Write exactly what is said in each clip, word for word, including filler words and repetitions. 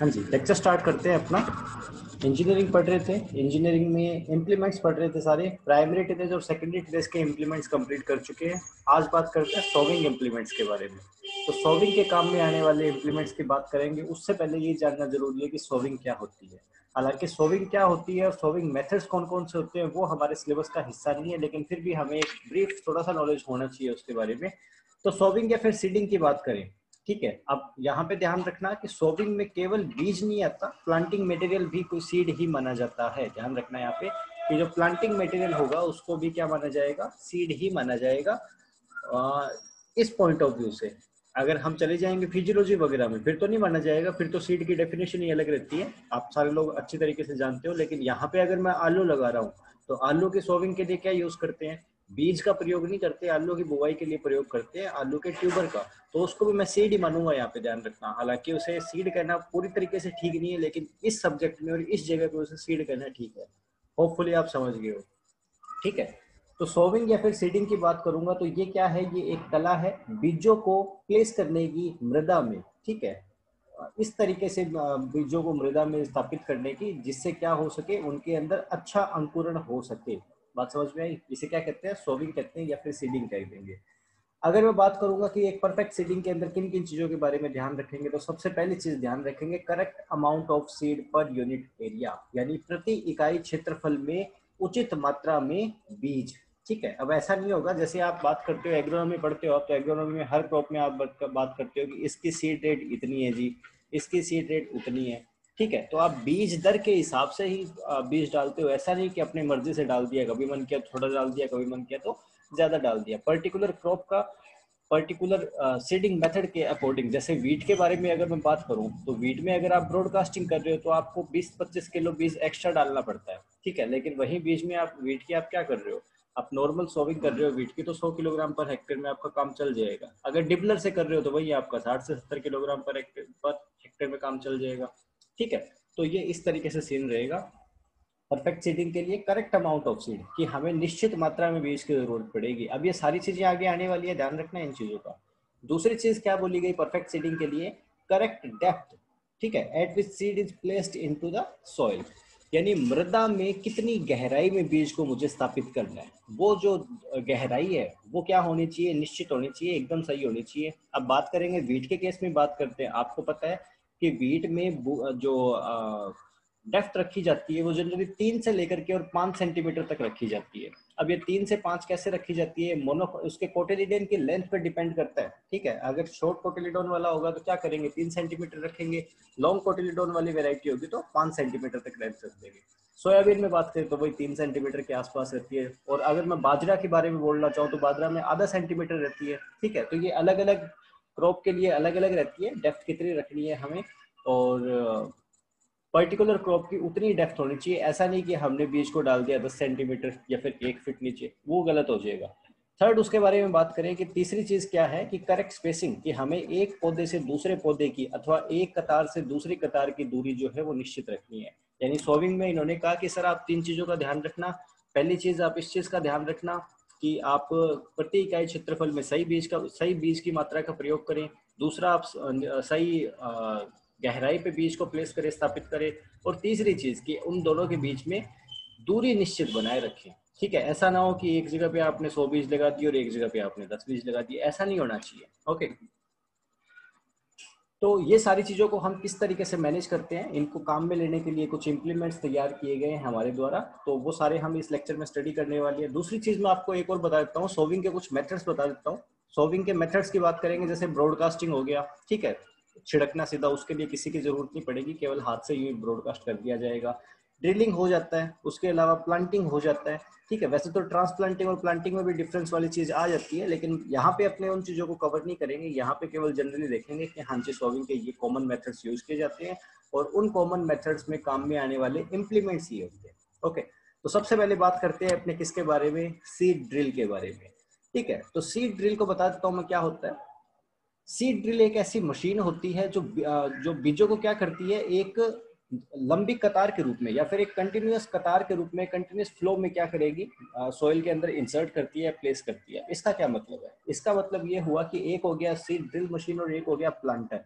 हाँ जी, lecture start करते हैं अपना। इंजीनियरिंग पढ़ रहे थे, इंजीनियरिंग में इम्प्लीमेंट्स पढ़ रहे थे सारे। प्राइमरी टेरेज और सेकेंडरी टेरेज के इम्प्लीमेंट्स कंप्लीट कर चुके हैं। आज बात करते हैं सॉल्विंग इम्प्लीमेंट्स के बारे में। तो सॉल्विंग के काम में आने वाले इम्प्लीमेंट्स की बात करेंगे, उससे पहले ये जानना जरूरी है कि सॉल्विंग क्या होती है। हालांकि सॉल्विंग क्या होती है और सॉल्विंग मेथड्स कौन कौन से होते हैं वो हमारे सिलेबस का हिस्सा नहीं है, लेकिन फिर भी हमें एक ब्रीफ थोड़ा सा नॉलेज होना चाहिए उसके बारे में। तो सॉल्विंग या फिर सीडिंग की बात करें, ठीक है। अब यहाँ पे ध्यान रखना कि सॉल्विंग में केवल बीज नहीं आता, प्लांटिंग मटेरियल भी कोई सीड ही माना जाता है। ध्यान रखना यहाँ पे कि जो प्लांटिंग मटेरियल होगा उसको भी क्या माना जाएगा, सीड ही माना जाएगा। आ, इस पॉइंट ऑफ व्यू से अगर हम चले जाएंगे फिजियोलॉजी वगैरह में फिर तो नहीं माना जाएगा, फिर तो सीड की डेफिनेशन ही अलग रहती है, आप सारे लोग अच्छी तरीके से जानते हो। लेकिन यहाँ पे अगर मैं आलू लगा रहा हूँ तो आलू के सॉल्विंग के लिए क्या यूज करते हैं, बीज का प्रयोग नहीं करते, आलू की बुवाई के लिए प्रयोग करते हैं, आलू के ट्यूबर का। तो उसको भी मैं सीड ही मानूंगा यहाँ पे, ध्यान रखना। हालांकि उसे सीड कहना पूरी तरीके से ठीक नहीं है, लेकिन इस सब्जेक्ट में और इस जगह पे उसे सीड कहना ठीक है। होपफुली आप समझ गए हो, ठीक है। तो सॉल्विंग या फिर सीडिंग की बात करूंगा तो ये क्या है, ये एक कला है बीजों को प्लेस करने की मृदा में, ठीक है। इस तरीके से बीजों को मृदा में स्थापित करने की, जिससे क्या हो सके, उनके अंदर अच्छा अंकुरण हो सके। बात समझ में आई, इसे क्या कहते हैं, सॉल्विंग कहते हैं या फिर सीडिंग कह देंगे। अगर मैं बात करूंगा कि एक परफेक्ट सीडिंग के अंदर किन किन चीजों के बारे में ध्यान रखेंगे, तो सबसे पहली चीज ध्यान रखेंगे correct amount of seed per unit area, यानी प्रति इकाई क्षेत्रफल में उचित मात्रा में बीज, ठीक है। अब ऐसा नहीं होगा जैसे आप बात करते हो एग्रोनॉमी पढ़ते हो आप, तो एग्रोनॉमी में हर क्रॉप में आप बात करते हो कि इसकी सीड रेट इतनी है जी, इसकी सीड रेट उतनी है, ठीक है। तो आप बीज दर के हिसाब से ही बीज डालते हो, ऐसा नहीं कि अपने मर्जी से डाल दिया, कभी मन किया थोड़ा डाल दिया, कभी मन किया तो ज़्यादा डाल दिया। पर्टिकुलर क्रॉप का पर्टिकुलर सीडिंग मेथड के अकॉर्डिंग, जैसे वीट के बारे में अगर मैं बात करूं तो वीट में अगर आप ब्रॉडकास्टिंग कर रहे हो तो आपको बीस पच्चीस किलो बीज एक्स्ट्रा डालना पड़ता है, ठीक है। लेकिन वही बीज में आप वीट की आप क्या कर रहे हो, आप नॉर्मल सॉविंग कर रहे हो वीट की तो सौ किलोग्राम पर हेक्टेयर में आपका काम चल जाएगा। अगर डिबलर से कर रहे हो तो वही आपका साठ से सत्तर किलोग्राम पर हेक्टेयर में काम चल जाएगा, ठीक है। तो ये इस तरीके से सीन रहेगा परफेक्ट सीडिंग के लिए, करेक्ट अमाउंट ऑफ सीड, कि हमें निश्चित मात्रा में बीज की जरूरत पड़ेगी। अब ये सारी चीजें आगे आने वाली है, ध्यान रखना इन चीजों का। दूसरी चीज क्या बोली गई परफेक्ट सीडिंग के लिए, करेक्ट डेप्थ, ठीक है, at which seed is placed into the soil, यानी मृदा में कितनी गहराई में बीज को मुझे स्थापित करना है, वो जो गहराई है वो क्या होनी चाहिए, निश्चित होनी चाहिए, एकदम सही होनी चाहिए। अब बात करेंगे वीट के केस में, बात करते हैं, आपको पता है कि वीट में जो डेप्थ रखी जाती है वो जनरली तीन से लेकर के और पाँच सेंटीमीटर तक रखी जाती है। अब ये तीन से पाँच कैसे रखी जाती है, मोनो उसके कोटिलिडन की लेंथ पे डिपेंड करता है, ठीक है। अगर शॉर्ट कोटिलिडन वाला होगा तो क्या करेंगे, तीन सेंटीमीटर रखेंगे, लॉन्ग कोटिलिडन वाली वेरायटी होगी तो पाँच सेंटीमीटर तक लेंथ रख देंगे। सोयाबीन में बात करें तो वही तीन सेंटीमीटर के आसपास रहती है, और अगर मैं बाजरा के बारे में बोलना चाहूँ तो बाजरा में आधा सेंटीमीटर रहती है, ठीक है। तो ये अलग अलग क्रॉप के लिए अलग अलग रहती है, डेप्थ कितनी रखनी है हमें, और पर्टिकुलर क्रॉप की उतनी डेप्थ होनी चाहिए। ऐसा नहीं कि हमने बीज को डाल दिया दस सेंटीमीटर या फिर एक फीट नीचे, वो गलत हो जाएगा। थर्ड, उसके बारे में बात करें कि तीसरी चीज़ क्या है कि करेक्ट स्पेसिंग, कि हमें एक पौधे से दूसरे पौधे की अथवा एक कतार से दूसरी कतार की दूरी जो है वो निश्चित रखनी है। यानी सॉल्विंग में इन्होंने कहा कि सर आप तीन चीज़ों का ध्यान रखना। पहली चीज़ आप इस चीज़ का ध्यान रखना कि आप प्रति इकाई क्षेत्रफल में सही बीज का सही बीज की मात्रा का प्रयोग करें। दूसरा, आप सही गहराई पे बीज को प्लेस करें, स्थापित करें। और तीसरी चीज़ कि उन दोनों के बीच में दूरी निश्चित बनाए रखें, ठीक है। ऐसा ना हो कि एक जगह पे आपने सौ बीज लगा दिए और एक जगह पे आपने दस बीज लगा दिए, ऐसा नहीं होना चाहिए, ओके। तो ये सारी चीज़ों को हम किस तरीके से मैनेज करते हैं, इनको काम में लेने के लिए कुछ इम्प्लीमेंट्स तैयार किए गए हैं हमारे द्वारा, तो वो सारे हम इस लेक्चर में स्टडी करने वाले हैं। दूसरी चीज़ मैं आपको एक और बता देता हूँ, सॉल्विंग के कुछ मेथड्स बता देता हूँ। सॉल्विंग के मेथड्स की बात करेंगे, जैसे ब्रॉडकास्टिंग हो गया, ठीक है, छिड़कना सीधा, उसके लिए किसी की जरूरत नहीं पड़ेगी, केवल हाथ से ही ब्रॉडकास्ट कर दिया जाएगा। ड्रिलिंग हो जाता है, उसके अलावा प्लांटिंग हो जाता है, ठीक है। वैसे तो ट्रांसप्लांटिंग और प्लांटिंग में भी डिफरेंस वाली चीज़ आ जाती है, लेकिन यहाँ पे अपने उन चीज़ों को कवर नहीं करेंगे, यहाँ पे केवल जनरली देखेंगे कि हाँ जी सॉल्विंग के ये कॉमन मेथड्स यूज किए जाते हैं और उन कॉमन मेथड्स में काम में आने वाले इम्प्लीमेंट्स ये होते हैं, ओके। तो सबसे पहले बात करते हैं अपने किसके बारे में, सीड ड्रिल के बारे में, ठीक है। तो सीड ड्रिल को बता देता हूँ मैं क्या होता है। सीड ड्रिल एक ऐसी मशीन होती है जो जो बीजों को क्या करती है, एक लंबी कतार के रूप में या फिर एक कंटिन्यूस कतार के रूप में, कंटिन्यूस फ्लो में क्या करेगी, सॉइल के अंदर इंसर्ट करती है, प्लेस करती है। इसका क्या मतलब है, इसका मतलब ये हुआ कि एक हो गया सीड ड्रिल मशीन और एक हो गया प्लांटर।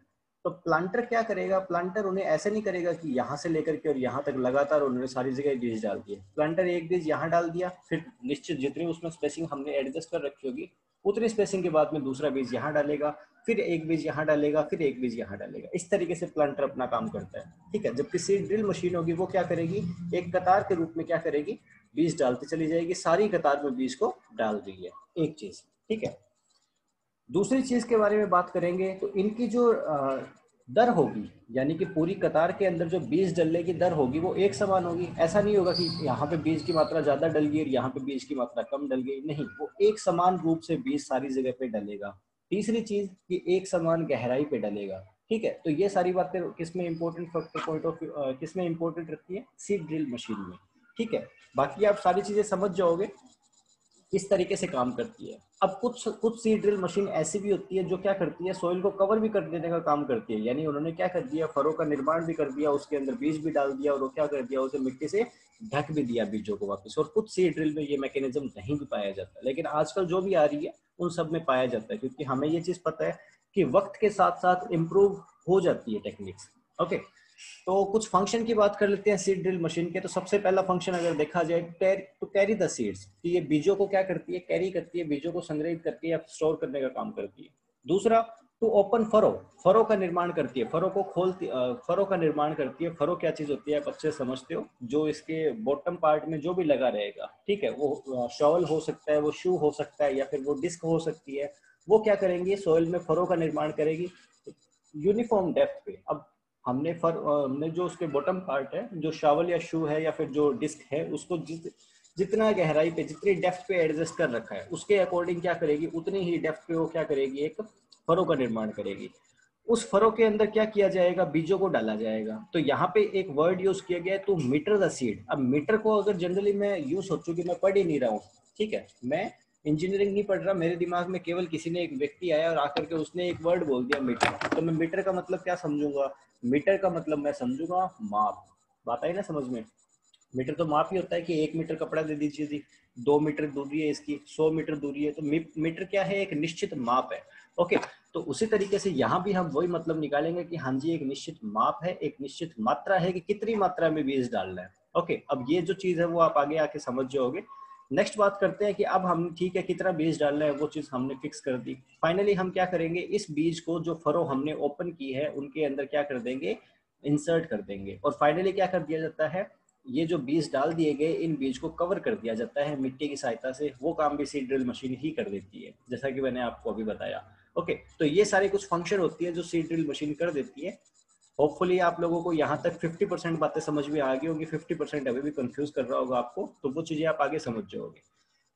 तो प्लांटर क्या करेगा, प्लांटर उन्हें ऐसे नहीं करेगा कि यहाँ से लेकर के और यहाँ तक लगातार उन्होंने सारी जगह बीज डाल दिए। प्लांटर एक बीज यहाँ डाल दिया, फिर निश्चित जितनी उसमें स्पेसिंग हमने एडजस्ट कर रखी होगी उतनी स्पेसिंग के बाद में दूसरा बीज यहाँ डालेगा, फिर एक बीज यहाँ डालेगा, फिर एक बीज यहाँ डालेगा। इस तरीके से प्लांटर अपना काम करता है, ठीक है। जबकि सीड ड्रिल मशीन होगी वो क्या करेगी, एक कतार के रूप में क्या करेगी, बीज डालती चली जाएगी, सारी कतार में बीज को डाल रही है। एक चीज, ठीक है। दूसरी चीज के बारे में बात करेंगे तो इनकी जो दर होगी, यानी कि पूरी कतार के अंदर जो बीज डलने की दर होगी वो एक समान होगी। ऐसा नहीं होगा कि यहाँ पे बीज की मात्रा ज्यादा डल गई और यहाँ पे बीज की मात्रा कम डल गई, नहीं, वो एक समान रूप से बीज सारी जगह पे डलेगा। तीसरी चीज कि एक समान गहराई पे डलेगा, ठीक है। तो ये सारी बातें किसमें इंपॉर्टेंट फैक्टर पॉइंट ऑफ किसमें इंपॉर्टेंट रखती है, सीड ड्रिल मशीन में, ठीक है। बाकी आप सारी चीजें समझ जाओगे किस तरीके से काम करती है। अब कुछ कुछ सीड ड्रिल मशीन ऐसी भी होती है जो क्या करती है, सॉइल को कवर भी कर देने का काम करती है, यानी उन्होंने क्या कर दिया, फरों का निर्माण भी कर दिया, उसके अंदर बीज भी डाल दिया और वो क्या कर दिया, उसे मिट्टी से ढक भी दिया बीजों को वापस। और कुछ सीड ड्रिल में ये मैकेनिज्म नहीं भी पाया जाता, लेकिन आजकल जो भी आ रही है उन सब में पाया जाता है, क्योंकि हमें ये चीज पता है कि वक्त के साथ साथ इम्प्रूव हो जाती है टेक्निक्स। ओके, तो कुछ फंक्शन की बात कर लेते हैं सीड ड्रिल मशीन के। तो सबसे पहला फंक्शन अगर देखा जाए तो कैरी द सीड्स, कि ये बीजों को क्या करती है, कैरी करती है, बीजों को संग्रहित करती है या स्टोर करने का काम करती है। दूसरा, टू ओपन फरो, फरो का निर्माण करती है, फरो को खोलती, फरो का निर्माण करती है। फरो क्या चीज होती है आप अच्छे से समझते हो, जो इसके बॉटम पार्ट में जो भी लगा रहेगा, ठीक है, वो शॉवल हो सकता है, वो शू हो सकता है, या फिर वो डिस्क हो सकती है, वो क्या करेंगी, सॉइल में फरो का निर्माण करेगी यूनिफॉर्म डेप्थ पे। अब हमने फर हमने जो उसके बॉटम पार्ट है, जो शॉवल या शू है या फिर जो डिस्क है, उसको जित जितना गहराई पे, जितनी डेप्थ पे एडजस्ट कर रखा है, उसके अकॉर्डिंग क्या करेगी, उतनी ही डेप्थ पे वो क्या करेगी, एक फरो का निर्माण करेगी। उस फरो के अंदर क्या किया जाएगा, बीजों को डाला जाएगा। तो यहाँ पे एक वर्ड यूज किया गया है, टू मीटर द सीड। अब मीटर को अगर जनरली मैं यूज हो चुकी, मैं पढ़ ही नहीं रहा हूँ, ठीक है, मैं इंजीनियरिंग नहीं पढ़ रहा, मेरे दिमाग में केवल किसी ने एक व्यक्ति आया और आकर के उसने एक वर्ड बोल दिया मीटर। तो मैं मीटर का मतलब क्या समझूंगा, मीटर का मतलब मैं समझूंगा माप, बात आई ना समझ में। मीटर तो माप ही होता है कि एक मीटर कपड़ा दे दीजिए जी, दो मीटर दूरी है इसकी, सौ मीटर दूरी है। तो मीटर क्या है, एक निश्चित माप है। ओके, तो उसी तरीके से यहाँ भी हम वही मतलब निकालेंगे कि हाँ जी एक निश्चित माप है, एक निश्चित मात्रा है कि कितनी मात्रा में बीज डालना है। ओके, अब ये जो चीज है वो आप आगे आके समझ जाओगे। नेक्स्ट बात करते हैं कि अब हम, ठीक है, कितना बीज डालना है वो चीज हमने फिक्स कर दी। फाइनली हम क्या करेंगे, इस बीज को जो फरो हमने ओपन की है उनके अंदर क्या कर देंगे, इंसर्ट कर देंगे। और फाइनली क्या कर दिया जाता है, ये जो बीज डाल दिए गए इन बीज को कवर कर दिया जाता है मिट्टी की सहायता से। वो काम भी सीड ड्रिल मशीन ही कर देती है, जैसा कि मैंने आपको अभी बताया। ओके, तो ये सारे कुछ फंक्शन होती है जो सीड ड्रिल मशीन कर देती है। होपफुली आप लोगों को यहाँ तक पचास परसेंट बातें समझ में आ गई होंगी, पचास परसेंट अभी भी कंफ्यूज कर रहा होगा आपको, तो वो चीजें आप आगे समझ जाओगे।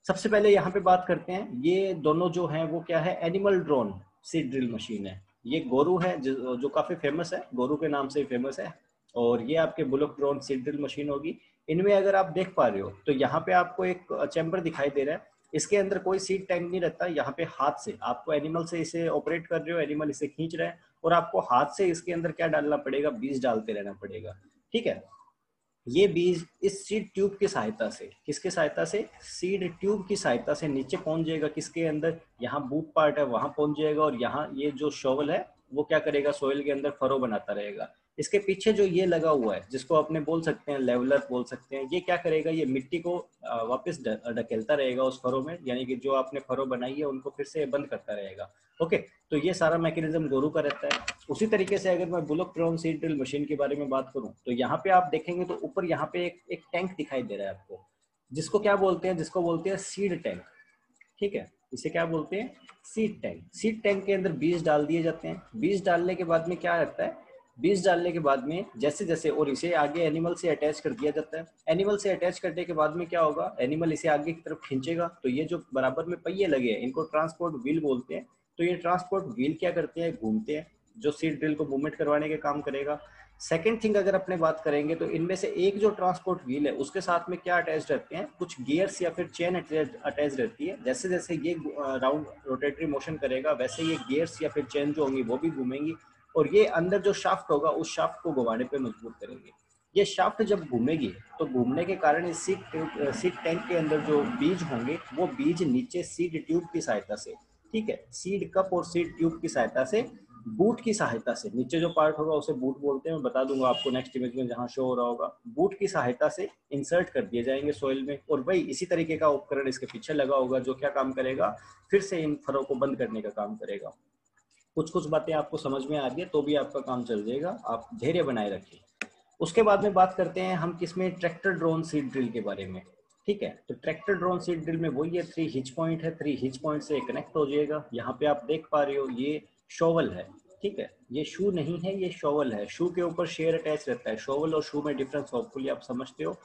सबसे पहले यहाँ पे बात करते हैं, ये दोनों जो हैं वो क्या है, animal drawn seed drill machine है। ये गोरू है जो, जो काफी फेमस है, गोरू के नाम से फेमस है, और ये आपके bullock drawn seed drill machine होगी। इनमें अगर आप देख पा रहे हो तो यहाँ पे आपको एक चैम्बर दिखाई दे रहा है, इसके अंदर कोई सीड टैंक नहीं रहता। यहाँ पे हाथ से आपको एनिमल से इसे ऑपरेट कर रहे हो, एनिमल इसे खींच रहा है और आपको हाथ से इसके अंदर क्या डालना पड़ेगा, बीज डालते रहना पड़ेगा, ठीक है। ये बीज इस सीड ट्यूब की सहायता से, किसके सहायता से, सीड ट्यूब की सहायता से नीचे पहुंच जाएगा। किसके अंदर, यहाँ बूट पार्ट है वहां पहुंच जाएगा, और यहाँ ये जो शॉवल है वो क्या करेगा, सॉइल के अंदर फरो बनाता रहेगा। इसके पीछे जो ये लगा हुआ है, जिसको अपने बोल सकते हैं लेवलर बोल सकते हैं, ये क्या करेगा, ये मिट्टी को वापस ढकेलता रहेगा उस फरो में, यानी कि जो आपने फरो बनाई है उनको फिर से बंद करता रहेगा। ओके, तो ये सारा मैकेनिज्म गोरू का रहता है। उसी तरीके से अगर मैं bullock drawn seed drill machine के बारे में बात करूं तो यहाँ पे आप देखेंगे तो ऊपर यहाँ पे एक, एक टैंक दिखाई दे रहा है आपको, जिसको क्या बोलते हैं, जिसको बोलते हैं सीड टैंक, ठीक है, इसे क्या बोलते हैं सीड टैंक। सीड टैंक के अंदर बीज डाल दिए जाते हैं। बीज डालने के बाद में क्या रहता है, बीज डालने के बाद में जैसे जैसे, और इसे आगे एनिमल से अटैच कर दिया जाता है। एनिमल से अटैच करने के बाद में क्या होगा, एनिमल इसे आगे की तरफ खींचेगा, तो ये जो बराबर में पहिए लगे हैं इनको ट्रांसपोर्ट व्हील बोलते हैं। तो ये ट्रांसपोर्ट व्हील क्या करते हैं, घूमते हैं, जो सीड ड्रिल को मूवमेंट करवाने का काम करेगा। सेकेंड थिंग अगर अपने बात करेंगे तो इनमें से एक जो ट्रांसपोर्ट व्हील है उसके साथ में क्या अटैच रहते हैं, कुछ गियर्स या फिर चेन अटैच रहती है। जैसे जैसे ये राउंड रोटेटरी मोशन करेगा वैसे ये गियर्स या फिर चेन जो होंगी वो भी घूमेंगी, और ये अंदर जो शाफ्ट होगा उस शाफ्ट को घुमाने पे मजबूर करेंगे। ये शाफ्ट जब घूमेगी तो घूमने के कारण इस सीड सीड टैंक के अंदर जो बीज होंगे वो बीज नीचे सीड ट्यूब की सहायता से, ठीक है, सीड कप और सीड ट्यूब की सहायता से बूट की सहायता से, नीचे जो पार्ट होगा उसे बूट बोलते हैं, मैं बता दूंगा आपको नेक्स्ट इमेज में जहां शो हो रहा होगा, बूट की सहायता से इंसर्ट कर दिए जाएंगे सोइल में। और वही इसी तरीके का उपकरण इसके पीछे लगा होगा जो क्या काम करेगा, फिर से इन फरों को बंद करने का काम करेगा। कुछ कुछ बातें आपको समझ में आ रही है तो भी आपका काम चल जाएगा, आप धैर्य बनाए रखें। उसके बाद में बात करते हैं हम किसमें, ट्रैक्टर ड्रोन सीड ड्रिल के बारे में। ठीक है, तो ट्रैक्टर ड्रोन सीड ड्रिल में वही है, थ्री हिच पॉइंट है, थ्री हिच पॉइंट से कनेक्ट हो जाएगा। यहाँ पे आप देख पा रहे हो ये शॉवल है, ठीक है, ये शू नहीं है, ये शॉवल है। शू के ऊपर शेयर अटैच रहता है, शॉवल और शू में डिफरेंस होपफुली आप समझते हो।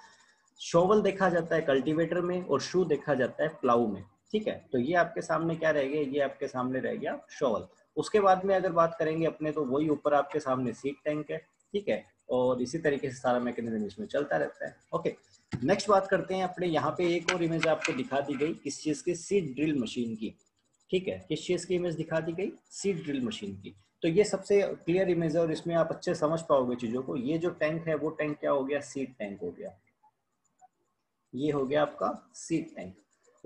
शॉवल देखा जाता है कल्टीवेटर में और शू देखा जाता है प्लाऊ में। ठीक है, तो ये आपके सामने क्या रह गया, ये आपके सामने रह गया शॉवल। उसके बाद में अगर बात करेंगे अपने, तो वही ऊपर आपके सामने सीट टैंक है, ठीक है, और इसी तरीके से सारा मैकेनिज्म इसमें चलता रहता है। ओके, नेक्स्ट बात करते हैं अपने, यहाँ पे एक और इमेज आपको दिखा दी गई किस चीज़ की, सीड ड्रिल मशीन की। ठीक है, किस चीज़ की इमेज दिखा दी गई, सीड ड्रिल मशीन की। तो ये सबसे क्लियर इमेज है और इसमें आप अच्छे समझ पाओगे चीज़ों को। ये जो टैंक है वो टैंक क्या हो गया, सीड टैंक हो गया, ये हो गया आपका सीड टैंक।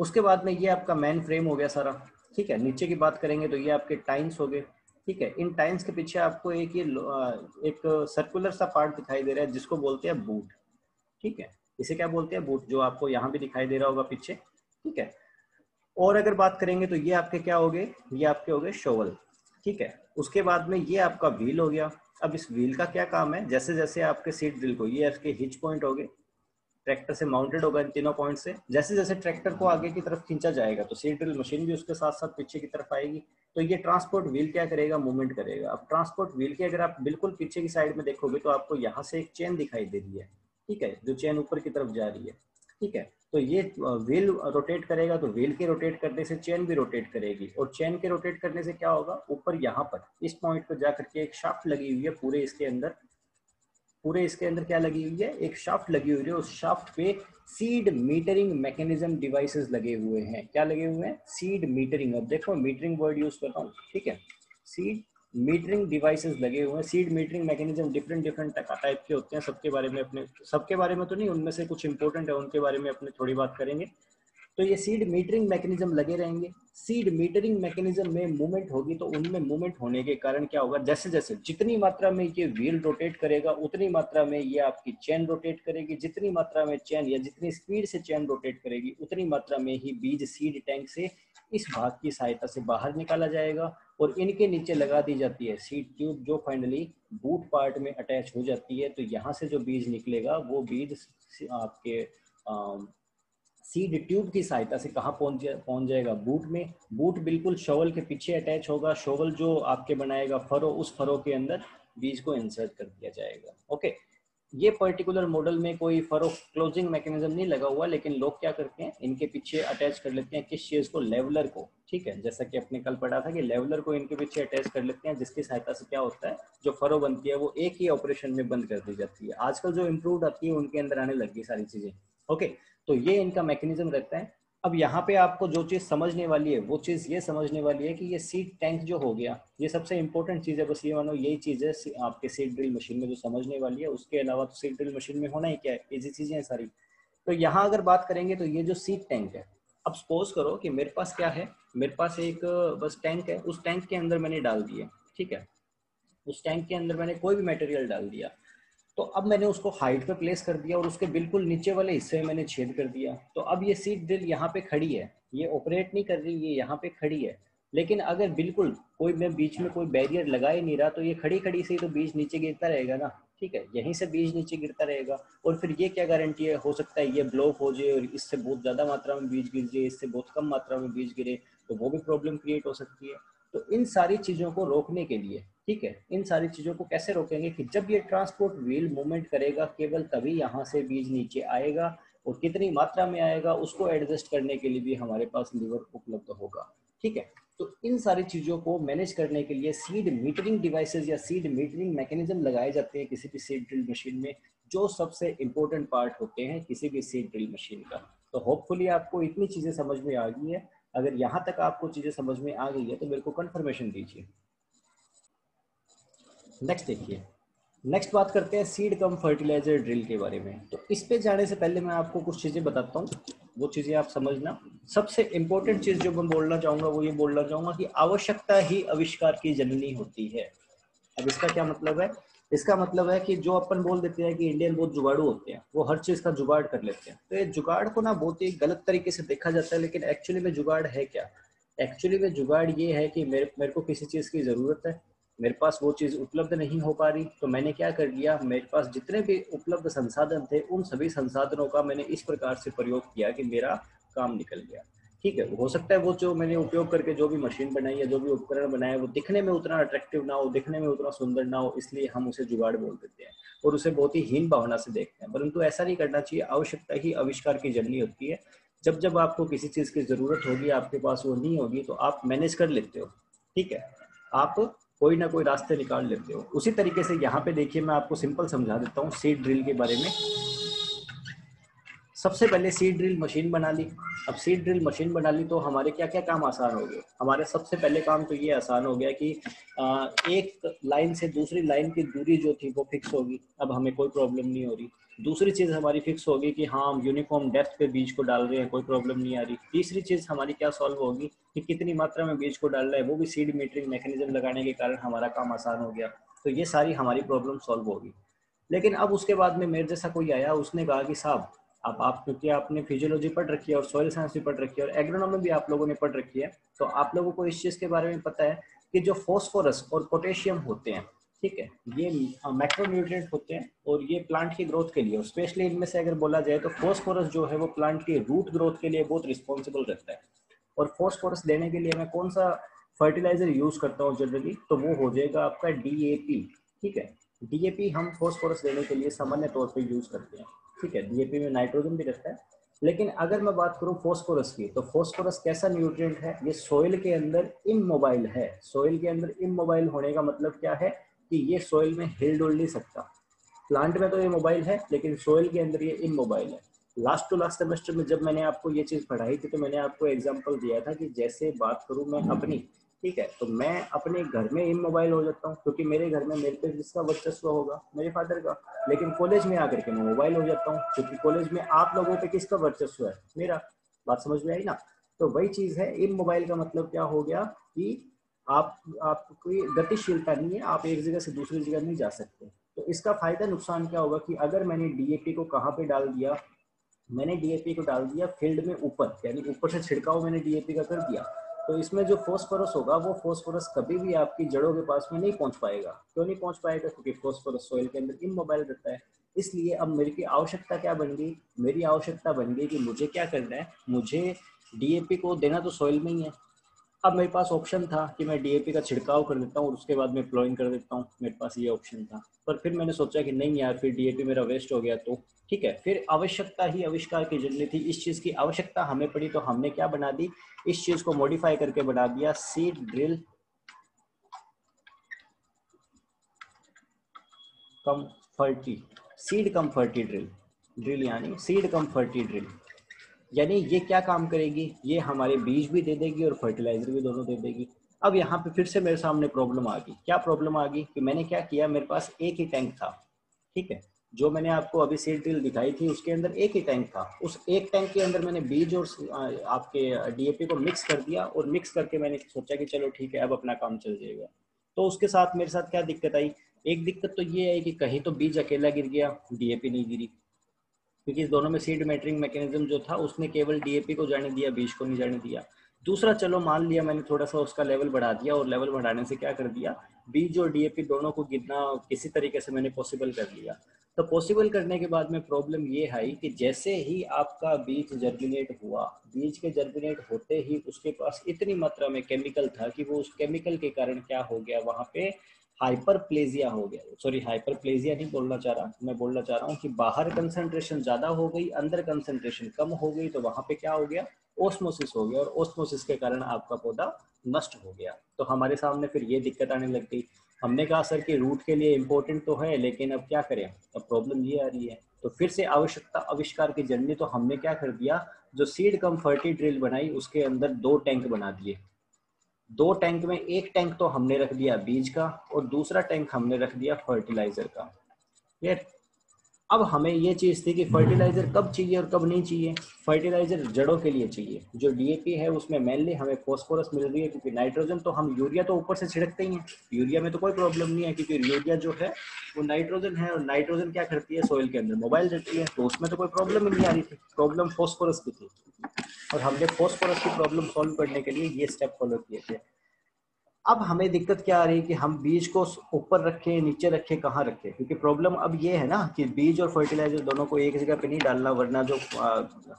उसके बाद में ये आपका मेन फ्रेम हो गया सारा। ठीक है, नीचे की बात करेंगे तो ये आपके टाइन्स हो गए। ठीक है, इन टाइन्स के पीछे आपको एक ये एक सर्कुलर सा पार्ट दिखाई दे रहा है जिसको बोलते हैं बूट। ठीक है, इसे क्या बोलते हैं, बूट, जो आपको यहाँ भी दिखाई दे रहा होगा पीछे। ठीक है, और अगर बात करेंगे तो ये आपके क्या हो गए, ये आपके हो गए शॉवल। ठीक है, उसके बाद में ये आपका व्हील हो गया। अब इस व्हील का क्या काम है, जैसे जैसे आपके सीट ड्रिल को, ये आपके हिच पॉइंट हो गए, ट्रैक्टर से माउंटेड होगा इन तीनों पॉइंट से, जैसे जैसे ट्रैक्टर को आगे की तरफ खींचा जाएगा तो सीड ड्रिल मशीन भी उसके साथ साथ पीछे की तरफ आएगी। तो ये ट्रांसपोर्ट व्हील क्या करेगा, मूवमेंट करेगा। अब ट्रांसपोर्ट व्हील के अगर आप बिल्कुल पीछे की साइड में देखोगे तो आपको यहाँ से एक चेन दिखाई दे रही है। ठीक है, जो चेन ऊपर की तरफ जा रही है। ठीक है, तो ये व्हील रोटेट करेगा, तो व्हील के रोटेट करने से चेन भी रोटेट करेगी, और चेन के रोटेट करने से क्या होगा, ऊपर यहाँ पर इस पॉइंट पर जाकर के एक शाफ्ट लगी हुई है, पूरे इसके अंदर पूरे इसके अंदर क्या लगी हुई है, एक शाफ्ट लगी हुई है। उस शाफ्ट पे सीड मीटरिंग मैकेनिज्म डिवाइसेस लगे हुए हैं। क्या लगे हुए हैं, सीड मीटरिंग। अब देखो मीटरिंग वर्ड यूज करता हूँ। ठीक है, सीड मीटरिंग डिवाइसेस लगे हुए हैं। Seed metering mechanism different different type के होते हैं, सबके बारे में अपने सबके बारे में तो नहीं, उनमें से कुछ इंपॉर्टेंट है उनके बारे में अपने थोड़ी बात करेंगे। तो ये सीड मीटरिंग मैकेनिज्म लगे रहेंगे। सीड मीटरिंग मैकेनिज्म में मूवमेंट होगी, तो उनमें मूवमेंट होने के कारण क्या होगा, जैसे जैसे जितनी मात्रा में ये व्हील रोटेट करेगा उतनी मात्रा में ये आपकी चेन रोटेट करेगी, जितनी मात्रा में चेन या जितनी स्पीड से चेन रोटेट करेगी उतनी मात्रा में ही बीज सीड टैंक से इस भाग की सहायता से बाहर निकाला जाएगा और इनके नीचे लगा दी जाती है सीड ट्यूब, जो फाइनली बूट पार्ट में अटैच हो जाती है। तो यहाँ से जो बीज निकलेगा वो बीज आपके आ, सीड ट्यूब की सहायता से कहाँ पहुँच जा, पहुँच जाएगा, बूट में। बूट बिल्कुल शॉवल के पीछे अटैच होगा, शॉवल जो आपके बनाएगा फरो, उस फरो के अंदर बीज को इंसर्ट कर दिया जाएगा। ओके, ये पर्टिकुलर मॉडल में कोई फरो क्लोजिंग मैकेनिज्म नहीं लगा हुआ, लेकिन लोग क्या करते हैं, इनके पीछे अटैच कर लेते हैं किस चीज़ को, लेवलर को। ठीक है, जैसा कि आपने कल पढ़ा था कि लेवलर को इनके पीछे अटैच कर लेते हैं, जिसकी सहायता से क्या होता है, जो फरो बनती है वो एक ही ऑपरेशन में बंद कर दी जाती है। आजकल जो इम्प्रूव्ड आती है उनके अंदर आने लग गई सारी चीज़ें। ओके, तो ये इनका मैकेनिज्म रहता है। अब यहाँ पे आपको जो चीज़ समझने वाली है वो चीज़ ये समझने वाली है कि ये सीड टैंक जो हो गया, ये सबसे इंपॉर्टेंट चीज़ है, बस ये मानो यही चीज़ है आपके सीड ड्रिल मशीन में जो समझने वाली है। उसके अलावा तो सीड ड्रिल मशीन में होना ही क्या है, इजी चीज़ें हैं सारी। तो यहाँ अगर बात करेंगे तो ये जो सीड टैंक है, अब सपोज करो कि मेरे पास क्या है, मेरे पास एक बस टैंक है, उस टैंक के अंदर मैंने डाल दिया। ठीक है, उस टैंक के अंदर मैंने कोई भी मटेरियल डाल दिया, तो अब मैंने उसको हाइट पे प्लेस कर दिया और उसके बिल्कुल नीचे वाले हिस्से में मैंने छेद कर दिया। तो अब ये सीड ड्रिल यहाँ पे खड़ी है, ये ऑपरेट नहीं कर रही, ये यहाँ पे खड़ी है। लेकिन अगर बिल्कुल कोई मैं बीच में कोई बैरियर लगा ही नहीं रहा तो ये खड़ी खड़ी से तो बीज नीचे गिरता रहेगा ना। ठीक है, यहीं से बीज नीचे गिरता रहेगा और फिर ये क्या गारंटी है, हो सकता है ये ब्लॉक हो जाए और इससे बहुत ज़्यादा मात्रा में बीज गिर जाए, इससे बहुत कम मात्रा में बीज गिरे, तो वो भी प्रॉब्लम क्रिएट हो सकती है। तो इन सारी चीज़ों को रोकने के लिए, ठीक है, इन सारी चीज़ों को कैसे रोकेंगे कि जब ये ट्रांसपोर्ट व्हील मूवमेंट करेगा केवल तभी यहाँ से बीज नीचे आएगा, और कितनी मात्रा में आएगा उसको एडजस्ट करने के लिए भी हमारे पास लीवर उपलब्ध होगा। ठीक है, तो इन सारी चीज़ों को मैनेज करने के लिए सीड मीटरिंग डिवाइसेस या सीड मीटरिंग मैकेनिज्म लगाए जाते हैं किसी भी सीड ड्रिल मशीन में, जो सबसे इम्पोर्टेंट पार्ट होते हैं किसी भी सीड ड्रिल मशीन का। तो होपफुली आपको इतनी चीज़ें समझ में आ गई है। अगर यहाँ तक आपको चीज़ें समझ में आ गई है तो मेरे को कंफर्मेशन दीजिए। नेक्स्ट देखिए, नेक्स्ट बात करते हैं सीड कम फर्टिलाइजर ड्रिल के बारे में। तो इस पे जाने से पहले मैं आपको कुछ चीज़ें बताता हूँ, वो चीज़ें आप समझना। सबसे इम्पोर्टेंट चीज़ जो मैं बोलना चाहूँगा वो ये बोलना चाहूँगा कि आवश्यकता ही आविष्कार की जननी होती है। अब इसका क्या मतलब है? इसका मतलब है कि जो अपन बोल देते हैं कि इंडियन बहुत जुगाड़ू होते हैं, वो हर चीज़ का जुगाड़ कर लेते हैं, तो ये जुगाड़ को ना बहुत ही गलत तरीके से देखा जाता है। लेकिन एक्चुअली में जुगाड़ है क्या? एक्चुअली में जुगाड़ ये है कि मेरे मेरे को किसी चीज़ की ज़रूरत है, मेरे पास वो चीज़ उपलब्ध नहीं हो पा रही, तो मैंने क्या कर लिया, मेरे पास जितने भी उपलब्ध संसाधन थे उन सभी संसाधनों का मैंने इस प्रकार से प्रयोग किया कि मेरा काम निकल गया। ठीक है, हो सकता है वो जो मैंने उपयोग करके जो भी मशीन बनाई है, जो भी उपकरण बनाया, वो दिखने में उतना अट्रैक्टिव ना हो, दिखने में उतना सुंदर ना हो, इसलिए हम उसे जुगाड़ बोल देते हैं और उसे बहुत ही हीन भावना से देखते हैं। परंतु ऐसा नहीं करना चाहिए। आवश्यकता ही आविष्कार की जननी होती है। जब जब आपको किसी चीज़ की ज़रूरत होगी, आपके पास वो नहीं होगी, तो आप मैनेज कर लेते हो। ठीक है, आप कोई ना कोई रास्ते निकाल लेते हो। उसी तरीके से यहाँ पे देखिए, मैं आपको सिंपल समझा देता हूँ सीड ड्रिल के बारे में। सबसे पहले सीड ड्रिल मशीन बना ली। अब सीड ड्रिल मशीन बना ली तो हमारे क्या क्या काम आसान हो गए? हमारे सबसे पहले काम तो ये आसान हो गया कि एक लाइन से दूसरी लाइन की दूरी जो थी वो फिक्स होगी, अब हमें कोई प्रॉब्लम नहीं हो रही। दूसरी चीज़ हमारी फिक्स होगी कि हाँ, हम यूनिफॉर्म डेप्थ पे बीज को डाल रहे हैं, कोई प्रॉब्लम नहीं आ रही। तीसरी चीज़ हमारी क्या सॉल्व होगी कि कितनी मात्रा में बीज को डालना है, वो भी सीड मीटरिंग मैकेनिज्म लगाने के कारण हमारा काम आसान हो गया। तो ये सारी हमारी प्रॉब्लम सॉल्व होगी। लेकिन अब उसके बाद में मेरे जैसा कोई आया, उसने कहा कि साहब आप आप क्योंकि आपने फिजियोलॉजी पढ़ रखी है और सॉइल साइंस भी पढ़ रखी है और एग्रोनॉमी भी आप लोगों ने पढ़ रखी है, तो आप लोगों को इस चीज़ के बारे में पता है कि जो फॉस्फोरस और पोटेशियम होते हैं, ठीक है, ये मैक्रोन्यूट्रिएंट होते हैं और ये प्लांट की ग्रोथ के लिए, स्पेशली इनमें से अगर बोला जाए तो फॉस्फोरस जो है वो प्लांट की रूट ग्रोथ के लिए बहुत रिस्पॉन्सिबल रहता है। और फॉस्फोरस देने के लिए मैं कौन सा फर्टिलाइजर यूज़ करता हूँ जनरली, तो वो हो जाएगा आपका डी ए पी। ठीक है, डी ए पी हम फॉस्फोरस देने के लिए सामान्य तौर पर यूज़ करते हैं। ठीक है, डीएपी में नाइट्रोजन भी रहता है। लेकिन अगर मैं बात करूं फॉस्फोरस की, तो फॉस्फोरस कैसा न्यूट्रिएंट है? ये सोइल के अंदर इमोबाइल है। सोइल के अंदर इमोबाइल होने का मतलब क्या है कि ये सोइल में हिल डुल नहीं सकता। प्लांट में तो ये मोबाइल है, लेकिन सोइल के अंदर ये इमोबाइल है। लास्ट टू लास्ट सेमेस्टर में जब मैंने आपको ये चीज़ पढ़ाई थी तो मैंने आपको एग्जाम्पल दिया था कि जैसे बात करूँ मैं अपनी, ठीक है, तो मैं अपने घर में इमोबाइल हो जाता हूँ क्योंकि मेरे घर में मेरे पे जिसका वर्चस्व होगा मेरे फादर का, लेकिन कॉलेज में आकर के मैं मोबाइल हो जाता हूँ क्योंकि कॉलेज में आप लोगों पे किसका वर्चस्व है, मेरा। बात समझ में आई ना? तो वही चीज़ है, इमोबाइल का मतलब क्या हो गया कि आप आपकी गतिशीलता नहीं है, आप एक जगह से दूसरी जगह नहीं जा सकते। तो इसका फायदा नुकसान क्या होगा कि अगर मैंने डी ए पी को कहाँ पर डाल दिया, मैंने डी ए पी को डाल दिया फील्ड में ऊपर, यानी ऊपर से छिड़काव मैंने डी ए पी का कर दिया, तो इसमें जो फॉस्फोरस होगा वो फॉस्फोरस कभी भी आपकी जड़ों के पास में नहीं पहुंच पाएगा। क्यों नहीं पहुंच पाएगा? क्योंकि फॉस्फोरस सोइल के अंदर इमोबाइल रहता है। इसलिए अब मेरी की आवश्यकता क्या बन गई? मेरी आवश्यकता बन गई कि मुझे क्या करना है, मुझे डीएपी को देना तो सोइल में ही है। अब मेरे पास ऑप्शन था कि मैं डीएपी का छिड़काव कर देता हूँ और उसके बाद मैं प्लॉइंग कर देता हूँ, मेरे पास ये ऑप्शन था। पर फिर मैंने सोचा कि नहीं यार, फिर डीएपी मेरा वेस्ट हो गया। तो ठीक है, फिर आवश्यकता ही आविष्कार की जननी थी। इस चीज़ की आवश्यकता हमें पड़ी तो हमने क्या बना दी, इस चीज़ को मॉडिफाई करके बना दिया seed drill cum ferti, seed cum ferti drill, drill यानी सीड कम फर्टी ड्रिल। यानी ये क्या काम करेगी, ये हमारे बीज भी दे देगी और फर्टिलाइजर भी दोनों दे देगी। अब यहाँ पे फिर से मेरे सामने प्रॉब्लम आ गई। क्या प्रॉब्लम आ गई कि मैंने क्या किया, मेरे पास एक ही टैंक था। ठीक है, जो मैंने आपको अभी सीड ड्रिल दिखाई थी उसके अंदर एक ही टैंक था। उस एक टैंक के अंदर मैंने बीज और आपके डीएपी को मिक्स कर दिया और मिक्स करके मैंने सोचा कि चलो ठीक है, अब अपना काम चल जाएगा। तो उसके साथ मेरे साथ क्या दिक्कत आई, एक दिक्कत तो ये है कि कहीं तो बीज अकेला गिर गया, डीएपी नहीं गिरी, क्योंकि इस दोनों में सीड मैटरिंग मैकेनिज्म जो था उसने केवल डीएपी को जाने दिया, बीज को नहीं जाने दिया। दूसरा, चलो मान लिया मैंने थोड़ा सा उसका लेवल बढ़ा दिया और लेवल बढ़ाने से क्या कर दिया, बीज और डीएपी दोनों को गिरना किसी तरीके से मैंने पॉसिबल कर लिया। तो पॉसिबल करने के बाद में प्रॉब्लम ये आई कि जैसे ही आपका बीज जर्मिनेट हुआ, बीज के जर्मिनेट होते ही उसके पास इतनी मात्रा में केमिकल था कि वो उस केमिकल के कारण क्या हो गया, वहाँ पे हाइपरप्लेजिया हो गया। सॉरी, हाइपरप्लेजिया नहीं बोलना चाह रहा मैं, बोलना चाह रहा हूँ कि बाहर कंसंट्रेशन ज़्यादा हो गई, अंदर कंसंट्रेशन कम हो गई, तो वहाँ पे क्या हो गया, ओस्मोसिस हो गया और ओस्मोसिस के कारण आपका पौधा नष्ट हो गया। तो हमारे सामने फिर ये दिक्कत आने लग गई। हमने कहा सर कि रूट के लिए इम्पोर्टेंट तो है, लेकिन अब क्या करें, अब प्रॉब्लम ये आ रही है। तो फिर से आवश्यकता आविष्कार की जननी, तो हमने क्या कर दिया, जो सीड कम फर्टी ड्रिल बनाई उसके अंदर दो टैंक बना दिए। दो टैंक में एक टैंक तो हमने रख दिया बीज का और दूसरा टैंक हमने रख दिया फर्टिलाइजर का। क्लियर। अब हमें ये चीज़ थी कि फर्टिलाइजर कब चाहिए और कब नहीं चाहिए। फर्टिलाइजर जड़ों के लिए चाहिए, जो डीएपी है उसमें मेनली हमें फॉस्फोरस मिल रही है, क्योंकि नाइट्रोजन तो हम यूरिया तो ऊपर से छिड़कते ही हैं, यूरिया में तो कोई प्रॉब्लम नहीं है क्योंकि यूरिया जो है वो नाइट्रोजन है और नाइट्रोजन क्या करती है सॉइल के अंदर मोबाइल देती है, तो उसमें तो कोई प्रॉब्लम ही नहीं आ रही थी। प्रॉब्लम फॉस्फोरस की थी और हमने फॉस्फोरस की प्रॉब्लम सॉल्व करने के लिए ये स्टेप फॉलो किए थे। अब हमें दिक्कत क्या आ रही है कि हम बीज को ऊपर रखें नीचे रखें कहाँ रखें, क्योंकि प्रॉब्लम अब ये है ना कि बीज और फर्टिलाइजर दोनों को एक जगह पे नहीं डालना, वरना जो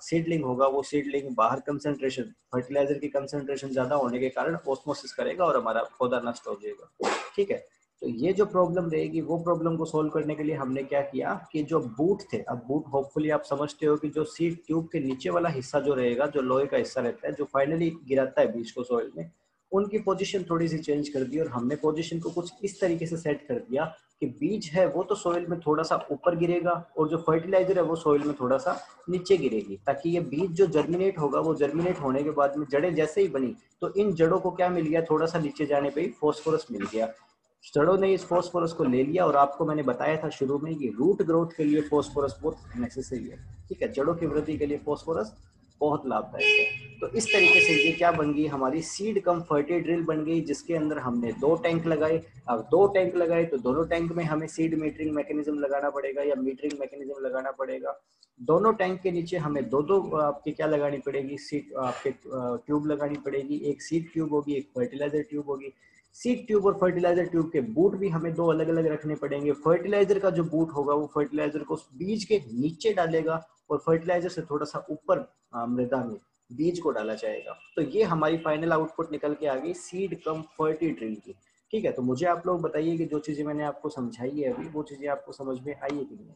सीडलिंग होगा वो सीडलिंग बाहर कंसंट्रेशन फर्टिलाइजर की कंसंट्रेशन ज़्यादा होने के कारण ऑस्मोसिस करेगा और हमारा पौधा नष्ट हो जाएगा। ठीक है, तो ये जो प्रॉब्लम रहेगी वो प्रॉब्लम को सोल्व करने के लिए हमने क्या किया कि जो बूट थे, अब बूट होपफुली आप समझते हो कि जो सीड ट्यूब के नीचे वाला हिस्सा जो रहेगा, जो लोहे का हिस्सा रहता है जो फाइनली गिराता है बीज को सॉइल में, उनकी पोजीशन थोड़ी सी चेंज कर दी और हमने पोजीशन को कुछ इस तरीके से सेट कर दिया कि बीज है वो तो सॉइल में थोड़ा सा ऊपर गिरेगा और जो फर्टिलाइजर है वो सॉइल में थोड़ा सा नीचे गिरेगी, ताकि ये बीज जो जर्मिनेट होगा वो जर्मिनेट होने के बाद में जड़ें जैसे ही बनी तो इन जड़ों को क्या मिल गया, थोड़ा सा नीचे जाने पर ही फॉस्फोरस मिल गया। जड़ों ने इस फॉस्फोरस को ले लिया और आपको मैंने बताया था शुरू में कि रूट ग्रोथ के लिए फॉस्फोरस बहुत नेसेसरी है। ठीक है, जड़ों की वृद्धि के लिए फॉस्फोरस बहुत लाभदायक है। तो इस तरीके से ये क्या बन गई हमारी सीड कम फर्टी ड्रिल बन गई, जिसके अंदर हमने दो टैंक लगाए। अब दो टैंक लगाए तो दोनों टैंक में हमें सीड मीटरिंग मैकेनिज्म लगाना पड़ेगा या मीटरिंग मैकेनिज्म लगाना पड़ेगा। दोनों टैंक के नीचे हमें दो दो आपके क्या लगानी पड़ेगी, सीड आपके ट्यूब लगानी पड़ेगी, एक सीड ट्यूब होगी एक फर्टिलाइजर ट्यूब होगी। सीड ट्यूब और फर्टिलाइजर ट्यूब के बूट भी हमें दो अलग अलग रखने पड़ेंगे। फर्टिलाइजर का जो बूट होगा वो फर्टिलाइजर को बीज के नीचे डालेगा और फर्टिलाइजर से थोड़ा सा ऊपर मृदा में बीज को डाला जाएगा। तो ये हमारी फाइनल आउटपुट निकल के आ गई सीड कम फर्टी ड्रिल की। ठीक है, तो मुझे आप लोग बताइए कि जो चीज़ें मैंने आपको समझाई है अभी वो चीज़ें आपको समझ में आई है कि नहीं।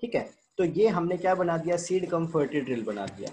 ठीक है, तो ये हमने क्या बना दिया, सीड कम फर्टी ड्रिल बना दिया।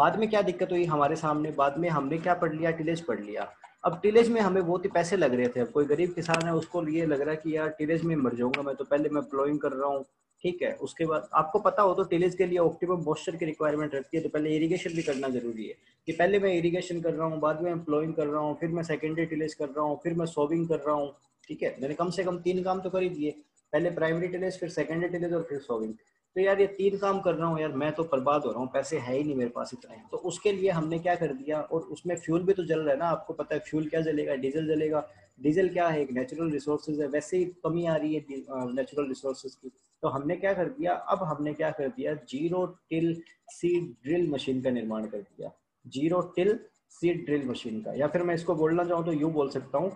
बाद में क्या दिक्कत हुई हमारे सामने, बाद में हमने क्या पढ़ लिया, टिलेज पढ़ लिया। अब टिलेज में हमें बहुत ही पैसे लग रहे थे। अब कोई गरीब किसान है उसको ये लग रहा है कि यार टिलेज में मर जाऊंगा मैं, तो पहले मैं प्लोइंग कर रहा हूँ। ठीक है, उसके बाद आपको पता हो तो टिलेज के लिए ऑप्टिमम मॉइस्चर की रिक्वायरमेंट रहती है, तो पहले इरिगेशन भी करना जरूरी है कि पहले मैं इरिगेशन कर रहा हूँ, बाद में प्लोइंग कर रहा हूँ, फिर मैं सेकेंडरी टिलेज कर रहा हूँ, फिर मैं सोविंग कर रहा हूँ। ठीक है, मैंने कम से कम तीन काम तो कर ही दिए, पहले प्राइमरी टिलेज फिर सेकेंडरी टिलेज और फिर सोविंग। तो यार ये तीन काम कर रहा हूँ, यार मैं तो बर्बाद हो रहा हूँ, पैसे है ही नहीं मेरे पास इतने। तो उसके लिए हमने क्या कर दिया, और उसमें फ्यूल भी तो जल रहा है ना, आपको पता है फ्यूल क्या जलेगा, डीजल जलेगा। डीजल क्या है, एक नेचुरल रिसोर्सेज है, वैसे ही कमी आ रही है नेचुरल रिसोर्सेज की। तो हमने क्या कर दिया, अब हमने क्या कर दिया, zero till seed drill machine का निर्माण कर दिया। Zero till seed drill machine का, या फिर मैं इसको बोलना चाहूँ तो यूँ बोल सकता हूँ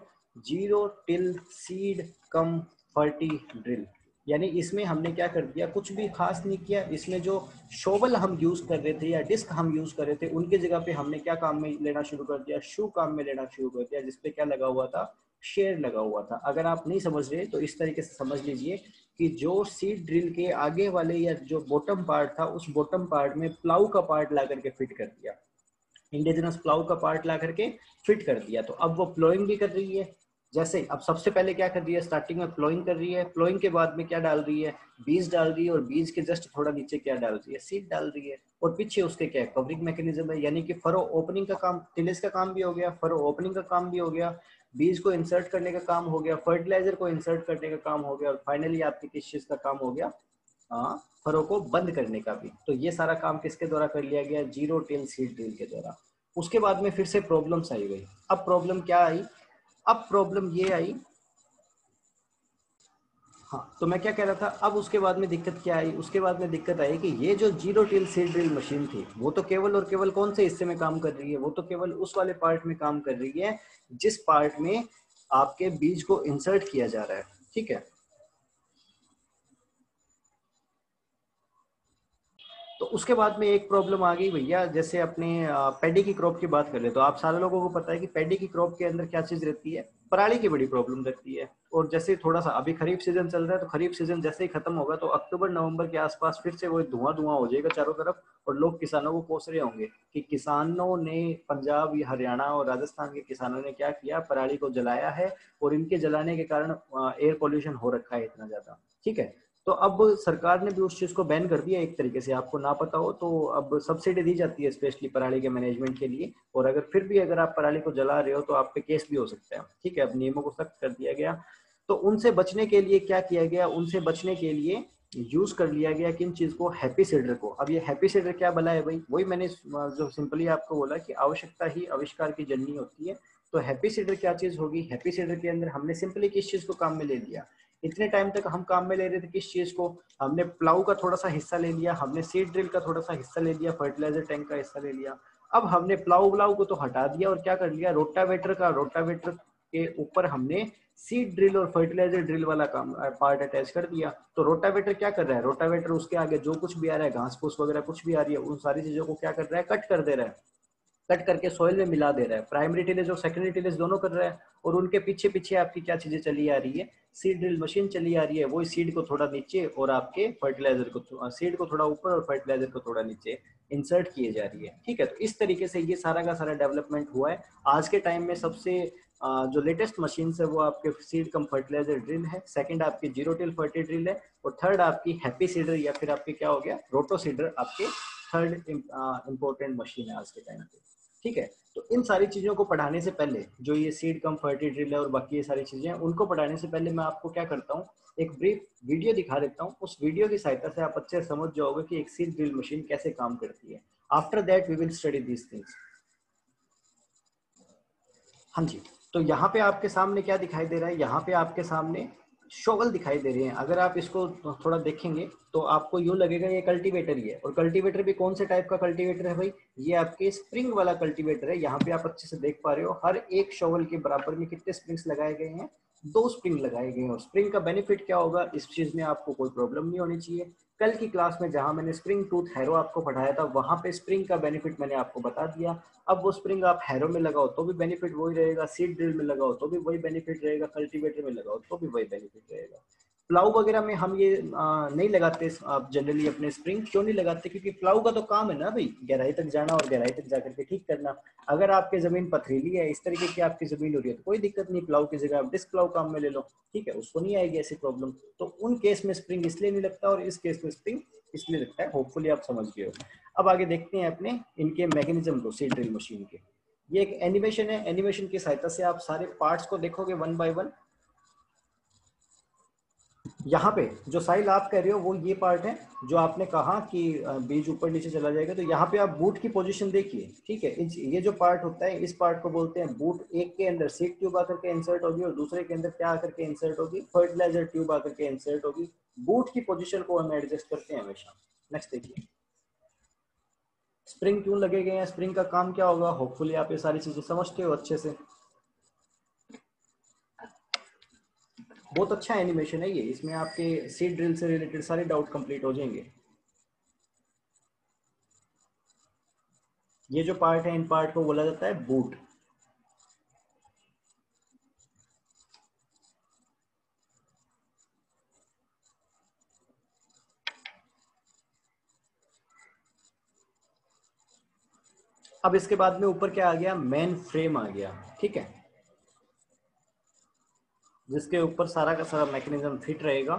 zero till seed cum ferti drill. यानी इसमें हमने क्या कर दिया, कुछ भी खास नहीं किया। इसमें जो शोवल हम यूज़ कर रहे थे या डिस्क हम यूज़ कर रहे थे उनके जगह पे हमने क्या काम में लेना शुरू कर दिया, शू काम में लेना शुरू कर दिया, जिसपे क्या लगा हुआ था, शेर लगा हुआ था। अगर आप नहीं समझ रहे तो इस तरीके से समझ लीजिए कि जो सीड ड्रिल के आगे वाले या जो बॉटम पार्ट था उस बॉटम पार्ट में प्लाऊ का पार्ट ला करके फिट कर दिया, इंडिजिनस प्लाऊ का पार्ट ला करके फिट कर दिया। तो अब वो प्लोइंग भी कर रही है। जैसे अब सबसे पहले क्या कर रही है, स्टार्टिंग में प्लोइंग कर रही है, प्लोइंग के बाद में क्या डाल रही है, बीज डाल रही है, और बीज के जस्ट थोड़ा नीचे क्या डाल रही है, सीड डाल रही है, और पीछे उसके क्या है, कवरिंग मैकेनिज्म है। यानी कि फरो ओपनिंग का काम, टिलेज का काम भी हो गया, फरो ओपनिंग का काम भी हो गया, बीज को इंसर्ट करने का काम हो गया, फर्टिलाइजर को इंसर्ट करने का काम हो गया, और फाइनली आपके किस चीज़ का काम हो गया, हाँ फरो को बंद करने का भी। तो ये सारा काम किसके द्वारा कर लिया गया, जीरो टिल सीड ड्रिल के द्वारा। उसके बाद में फिर से प्रॉब्लम्स आई गई। अब प्रॉब्लम क्या आई, अब प्रॉब्लम ये आई, हाँ तो मैं क्या कह रहा था, अब उसके बाद में दिक्कत क्या आई, उसके बाद में दिक्कत आई कि ये जो zero till seed drill machine थी वो तो केवल और केवल कौन से हिस्से में काम कर रही है, वो तो केवल उस वाले पार्ट में काम कर रही है जिस पार्ट में आपके बीज को इंसर्ट किया जा रहा है। ठीक है, तो उसके बाद में एक प्रॉब्लम आ गई भैया, जैसे अपने पैडी की क्रॉप की बात कर ले तो आप सारे लोगों को पता है कि पैडी की क्रॉप के अंदर क्या चीज़ रहती है, पराली की बड़ी प्रॉब्लम रहती है। और जैसे थोड़ा सा अभी खरीफ सीजन चल रहा है तो खरीफ सीजन जैसे ही खत्म होगा तो अक्टूबर नवंबर के आसपास फिर से वो धुआं धुआं हो जाएगा चारों तरफ, और लोग किसानों को कोस रहे होंगे कि किसानों ने, पंजाब या हरियाणा और राजस्थान के किसानों ने क्या किया, पराली को जलाया है, और इनके जलाने के कारण एयर पॉल्यूशन हो रखा है इतना ज़्यादा। ठीक है, तो अब सरकार ने भी उस चीज़ को बैन कर दिया एक तरीके से। आपको ना पता हो तो अब सब्सिडी दी जाती है स्पेशली पराली के मैनेजमेंट के लिए, और अगर फिर भी अगर आप पराली को जला रहे हो तो आप पे केस भी हो सकता है। ठीक है, अब नियमों को सख्त कर दिया गया। तो उनसे बचने के लिए क्या किया गया, उनसे बचने के लिए यूज कर लिया गया किन चीज़ को, हैप्पी सीडर को। अब ये हैप्पी सीडर क्या भला है भाई, वही मैंने जो सिंपली आपको बोला कि आवश्यकता ही आविष्कार की जननी होती है। तो हैप्पी सीडर क्या चीज़ होगी, हैप्पी सीडर के अंदर हमने सिंपली किस चीज़ को काम में ले लिया, इतने टाइम तक हम काम में ले रहे थे किस चीज़ को, हमने प्लाऊ का थोड़ा सा हिस्सा ले लिया, हमने सीड ड्रिल का थोड़ा सा हिस्सा ले लिया, फर्टिलाइजर टैंक का हिस्सा ले लिया। अब हमने प्लाऊ ब्लाऊ को तो हटा दिया और क्या कर लिया, रोटावेटर का, रोटावेटर के ऊपर हमने सीड ड्रिल और फर्टिलाइजर ड्रिल वाला काम पार्ट अटैच कर दिया। तो रोटावेटर क्या कर रहा है, रोटावेटर उसके आगे जो कुछ भी आ रहा है, घास फूस वगैरह कुछ भी आ रही है, उन सारी चीज़ों को क्या कर रहा है, कट कर दे रहा है, कट करके सॉइल में मिला दे रहा है। प्राइमरी टिलेज और सेकेंडरी टिलेज दोनों कर रहा है, और उनके पीछे पीछे आपकी क्या चीजें चली आ रही है, सीड ड्रिल मशीन चली आ रही है। वो सीड को थोड़ा नीचे और आपके फर्टिलाइजर को, सीड को थोड़ा ऊपर और फर्टिलाइजर को थोड़ा नीचे इंसर्ट किए जा रही है। ठीक है, तो इस तरीके से ये सारा का सारा डेवलपमेंट हुआ है। आज के टाइम में सबसे जो लेटेस्ट मशीन है वो आपके सीड कम फर्टिलाइजर ड्रिल है, सेकंड आपकी जीरो टिल फर्टी ड्रिल है, और थर्ड आपकी हैप्पी सीडर या फिर आपके क्या हो गया, रोटो सीडर आपके थर्ड इम्पोर्टेंट मशीन है आज के टाइम पे। ठीक है, तो इन सारी चीज़ों को पढ़ाने से पहले, जो ये सीड कम फर्टी ड्रिल है और बाकी ये सारी चीज़ें हैं, उनको पढ़ाने से पहले मैं आपको क्या करता हूँ, एक ब्रीफ वीडियो दिखा देता हूँ। उस वीडियो की सहायता से आप अच्छे समझ जाओगे कि एक सीड ड्रिल मशीन कैसे काम करती है। After that we will study these things. हाँ जी, तो यहाँ पे आपके सामने क्या दिखाई दे रहा है, यहाँ पे आपके सामने शॉवल दिखाई दे रहे हैं। अगर आप इसको थोड़ा देखेंगे तो आपको यूँ लगेगा ये कल्टीवेटर ही है, और कल्टीवेटर भी कौन से टाइप का कल्टीवेटर है भाई, ये आपके स्प्रिंग वाला कल्टीवेटर है। यहाँ पे आप अच्छे से देख पा रहे हो, हर एक शॉवल के बराबर में कितने स्प्रिंग्स लगाए गए हैं, दो स्प्रिंग लगाए गए हैं। और स्प्रिंग का बेनिफिट क्या होगा, इस चीज़ में आपको कोई प्रॉब्लम नहीं होनी चाहिए। कल की क्लास में जहाँ मैंने स्प्रिंग टूथ हैरो आपको पढ़ाया था, वहाँ पे स्प्रिंग का बेनिफिट मैंने आपको बता दिया। अब वो स्प्रिंग आप हैरो में लगाओ तो भी बेनिफिट वही रहेगा, सीड ड्रिल में लगाओ तो भी वही बेनिफिट रहेगा, कल्टीवेटर में लगाओ तो भी वही बेनिफिट रहेगा। प्लाऊ वगैरह में हम ये आ, नहीं लगाते आप जनरली अपने स्प्रिंग, क्यों नहीं लगाते, क्योंकि प्लाऊ का तो काम है ना भाई गहराई तक जाना और गहराई तक जाकर के ठीक करना। अगर आपके जमीन पथरीली है, इस तरीके की आपकी जमीन हो रही है, तो कोई दिक्कत नहीं, प्लाऊ की जगह आप डिस्क प्लाऊ काम में ले लो। ठीक है, उसको नहीं आएगी ऐसी प्रॉब्लम। तो उन केस में स्प्रिंग इसलिए नहीं लगता और इस केस में स्प्रिंग इसलिए लगता है। होपफुली आप समझ गए हो। अब आगे देखते हैं अपने इनके मैकेनिज्म को, सीड ड्रिल मशीन के। ये एक एनिमेशन है, एनिमेशन की सहायता से आप सारे पार्ट्स को देखोगे वन बाय वन। यहाँ पे जो साइल आप कह रहे हो वो ये पार्ट है जो आपने कहा कि बीज ऊपर नीचे चला जाएगा, तो यहाँ पे आप बूट की पोजीशन देखिए। ठीक है, ये जो पार्ट होता है इस पार्ट को बोलते हैं बूट। एक के अंदर सीड ट्यूब आकर के इंसर्ट होगी और दूसरे के अंदर क्या आकर के इंसर्ट होगी, फर्टिलाइजर ट्यूब आकर के इंसर्ट होगी। बूट की पोजिशन को हम एडजस्ट करते हैं हमेशा। नेक्स्ट देखिए, स्प्रिंग क्यों लगे गए हैं, स्प्रिंग का काम क्या होगा। होपफुली आप ये सारी चीजें समझते हो अच्छे से। बहुत अच्छा एनिमेशन है ये, इसमें आपके सीड ड्रिल से रिलेटेड सारे डाउट कंप्लीट हो जाएंगे। ये जो पार्ट है इन पार्ट को बोला जाता है बूट। अब इसके बाद में ऊपर क्या आ गया, मेन फ्रेम आ गया। ठीक है, जिसके ऊपर सारा का सारा मैकेनिज्म फिट रहेगा,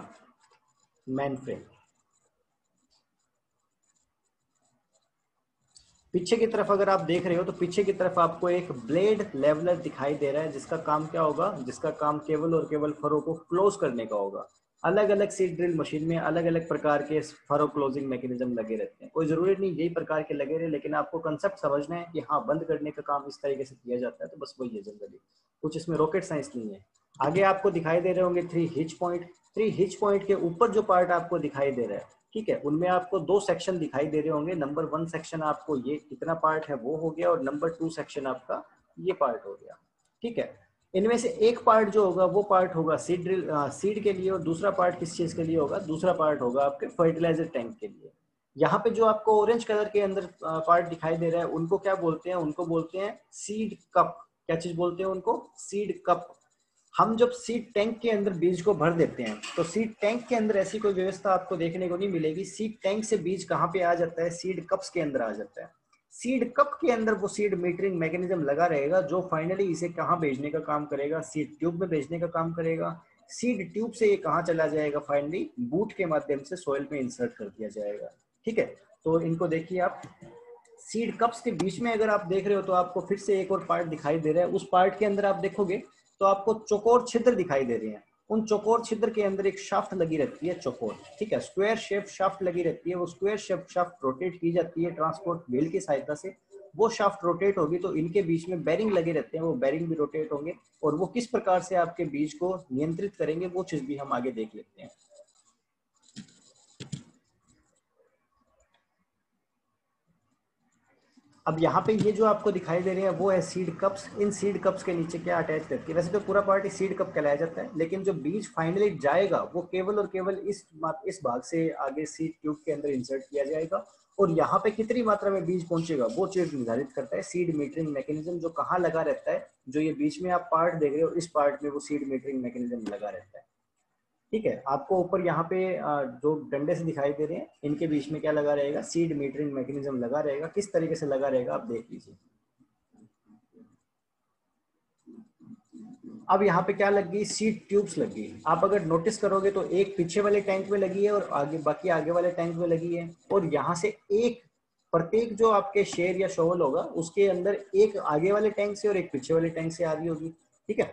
मेन फ्रेम। पीछे की तरफ अगर आप देख रहे हो तो पीछे की तरफ आपको एक ब्लेड लेवलर दिखाई दे रहा है, जिसका काम क्या होगा, जिसका काम केवल और केवल फरों को क्लोज करने का होगा। अलग अलग सीड ड्रिल मशीन में अलग अलग प्रकार के फरो क्लोजिंग मैकेनिज्म लगे रहते हैं। कोई जरूरी नहीं यही प्रकार के लगे रहे, लेकिन आपको कंसेप्ट समझना है कि हाँ बंद करने का काम इस तरीके से किया जाता है। तो बस वही है, जनरली कुछ इसमें रॉकेट साइंस नहीं है। आगे आपको दिखाई दे रहे होंगे three hitch point. Three hitch point के ऊपर जो पार्ट आपको दिखाई दे रहा है, ठीक है, उनमें आपको दो सेक्शन दिखाई दे रहे होंगे। नंबर वन सेक्शन आपको ये कितना पार्ट है वो हो गया, और नंबर टू सेक्शन आपका ये पार्ट हो गया। ठीक है, इनमें से एक पार्ट जो होगा वो पार्ट होगा सीड ड्रिल सीड के लिए, और दूसरा पार्ट किस चीज के लिए होगा, दूसरा पार्ट होगा आपके फर्टिलाइजर टैंक के लिए। यहाँ पे जो आपको ऑरेंज कलर के अंदर पार्ट दिखाई दे रहा है उनको क्या बोलते हैं, उनको बोलते हैं सीड कप। क्या चीज बोलते हैं उनको, सीड कप। हम जब सीड टैंक के अंदर बीज को भर देते हैं तो सीड टैंक के अंदर ऐसी कोई व्यवस्था आपको देखने को नहीं मिलेगी। सीड टैंक से बीज कहाँ पे आ जाता है, सीड कप्स के अंदर आ जाता है। सीड कप के अंदर वो सीड मीटरिंग मैकेनिज्म लगा रहेगा, जो फाइनली इसे कहाँ भेजने का काम करेगा, सीड ट्यूब में भेजने का काम करेगा। सीड ट्यूब से ये कहाँ चला जाएगा, फाइनली बूट के माध्यम से सोयल में इंसर्ट कर दिया जाएगा। ठीक है, तो इनको देखिए आप सीड कप्स के बीच में, अगर आप देख रहे हो तो आपको फिर से एक और पार्ट दिखाई दे रहा है। उस पार्ट के अंदर आप देखोगे तो आपको चौकोर छिद्र दिखाई दे रहे हैं। उन चौकोर छिद्र के अंदर एक शाफ्ट लगी रहती है, चौकोर, ठीक है, स्क्वायर शेप शाफ्ट लगी रहती है। वो स्क्वायर शेप शाफ्ट रोटेट की जाती है ट्रांसपोर्ट व्हील की सहायता से। वो शाफ्ट रोटेट होगी तो इनके बीच में बेरिंग लगे रहते हैं, वो बेरिंग भी रोटेट होंगे और वो किस प्रकार से आपके बीज को नियंत्रित करेंगे वो चीज भी हम आगे देख लेते हैं। अब यहाँ पे ये जो आपको दिखाई दे रहे हैं वो है सीड कप्स। इन सीड कप्स के नीचे क्या अटैच करती है, वैसे तो पूरा पार्ट सीड कप कहलाया जाता है, लेकिन जो बीज फाइनली जाएगा वो केवल और केवल इस इस भाग से आगे सीड ट्यूब के अंदर इंसर्ट किया जाएगा। और यहाँ पे कितनी मात्रा में बीज पहुंचेगा वो चीज निर्धारित करता है सीड मीटरिंग मैकेनिज्म, जो कहाँ लगा रहता है। जो ये बीच में आप पार्ट देख रहे हो इस पार्ट में वो सीड मीटरिंग मैकेनिज्म लगा रहता है। ठीक है, आपको ऊपर यहाँ पे जो डंडे से दिखाई दे रहे हैं इनके बीच में क्या लगा रहेगा, सीड मीटरिंग मैकेनिज्म लगा रहेगा। किस तरीके से लगा रहेगा आप देख लीजिए। अब यहाँ पे क्या लग गई, सीड ट्यूब्स लग गई। आप अगर नोटिस करोगे तो एक पीछे वाले टैंक में लगी है और आगे बाकी आगे वाले टैंक में लगी है। और यहाँ से एक प्रत्येक जो आपके शेर या शोवल होगा उसके अंदर एक आगे वाले टैंक से और एक पीछे वाले टैंक से आ रही होगी। ठीक है,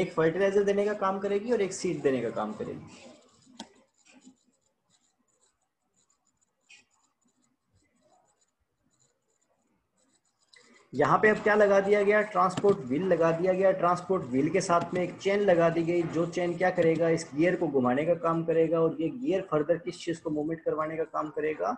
एक फर्टिलाइजर देने का काम करेगी और एक सीड देने का काम करेगी। यहाँ पे अब क्या लगा दिया गया, ट्रांसपोर्ट व्हील लगा दिया गया। ट्रांसपोर्ट व्हील के साथ में एक चेन लगा दी गई, जो चेन क्या करेगा, इस गियर को घुमाने का काम करेगा। और ये गियर फर्दर किस चीज को मूवमेंट करवाने का काम करेगा,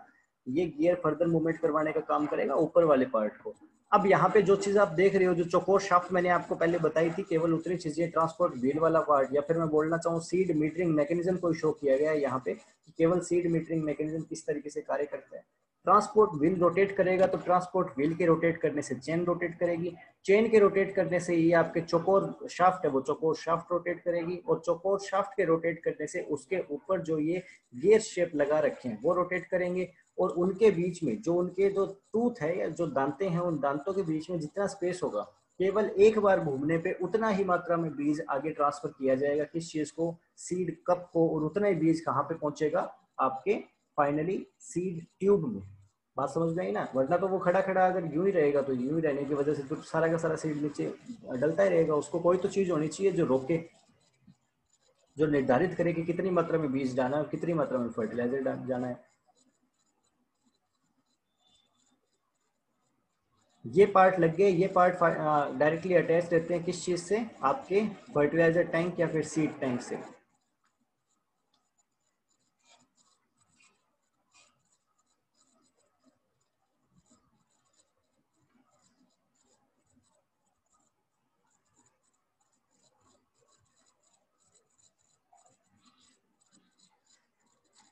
ये गियर फर्दर मूवमेंट करवाने का काम करेगा ऊपर वाले पार्ट को। अब यहाँ पे जो चीज आप देख रहे हो, जो चौकोर शाफ्ट मैंने आपको पहले बताई थी, केवल उतनी चीजें ट्रांसपोर्ट व्हील वाला पार्ट, या फिर मैं बोलना चाहूँ सीड मीटरिंग मैकेनिज्म को शो किया गया है यहाँ पे, कि केवल सीड मीटरिंग मैकेनिज्म किस तरीके से कार्य करता है। ट्रांसपोर्ट व्हील रोटेट करेगा तो ट्रांसपोर्ट व्हील के रोटेट करने से चेन रोटेट करेगी, चेन के रोटेट करने से ये आपके चौकोर शाफ्ट है वो चौकोर शाफ्ट रोटेट करेगी, और चौकोर शाफ्ट के रोटेट करने से उसके ऊपर जो ये गियर शेप लगा रखे हैं वो रोटेट करेंगे। और उनके बीच में जो उनके जो टूथ है या जो दांते हैं, उन दांतों के बीच में जितना स्पेस होगा केवल एक बार घूमने पे उतना ही मात्रा में बीज आगे ट्रांसफर किया जाएगा किस चीज को, सीड कप को। और उतना ही बीज कहाँ पे पहुंचेगा, आपके फाइनली सीड ट्यूब में। बात समझ में आई ना, वरना तो वो खड़ा खड़ा अगर यूं ही रहेगा तो यूं ही रहने की वजह से तो सारा का सारा सीड नीचे डलता ही रहेगा। उसको कोई तो चीज होनी चाहिए जो रोके, जो निर्धारित करे कि कितनी मात्रा में बीज डालना है और कितनी मात्रा में फर्टिलाइजर जाना है। ये पार्ट लग गए, ये पार्ट डायरेक्टली अटैच रहते हैं किस चीज से, आपके फर्टिलाइजर टैंक या फिर सीड टैंक से।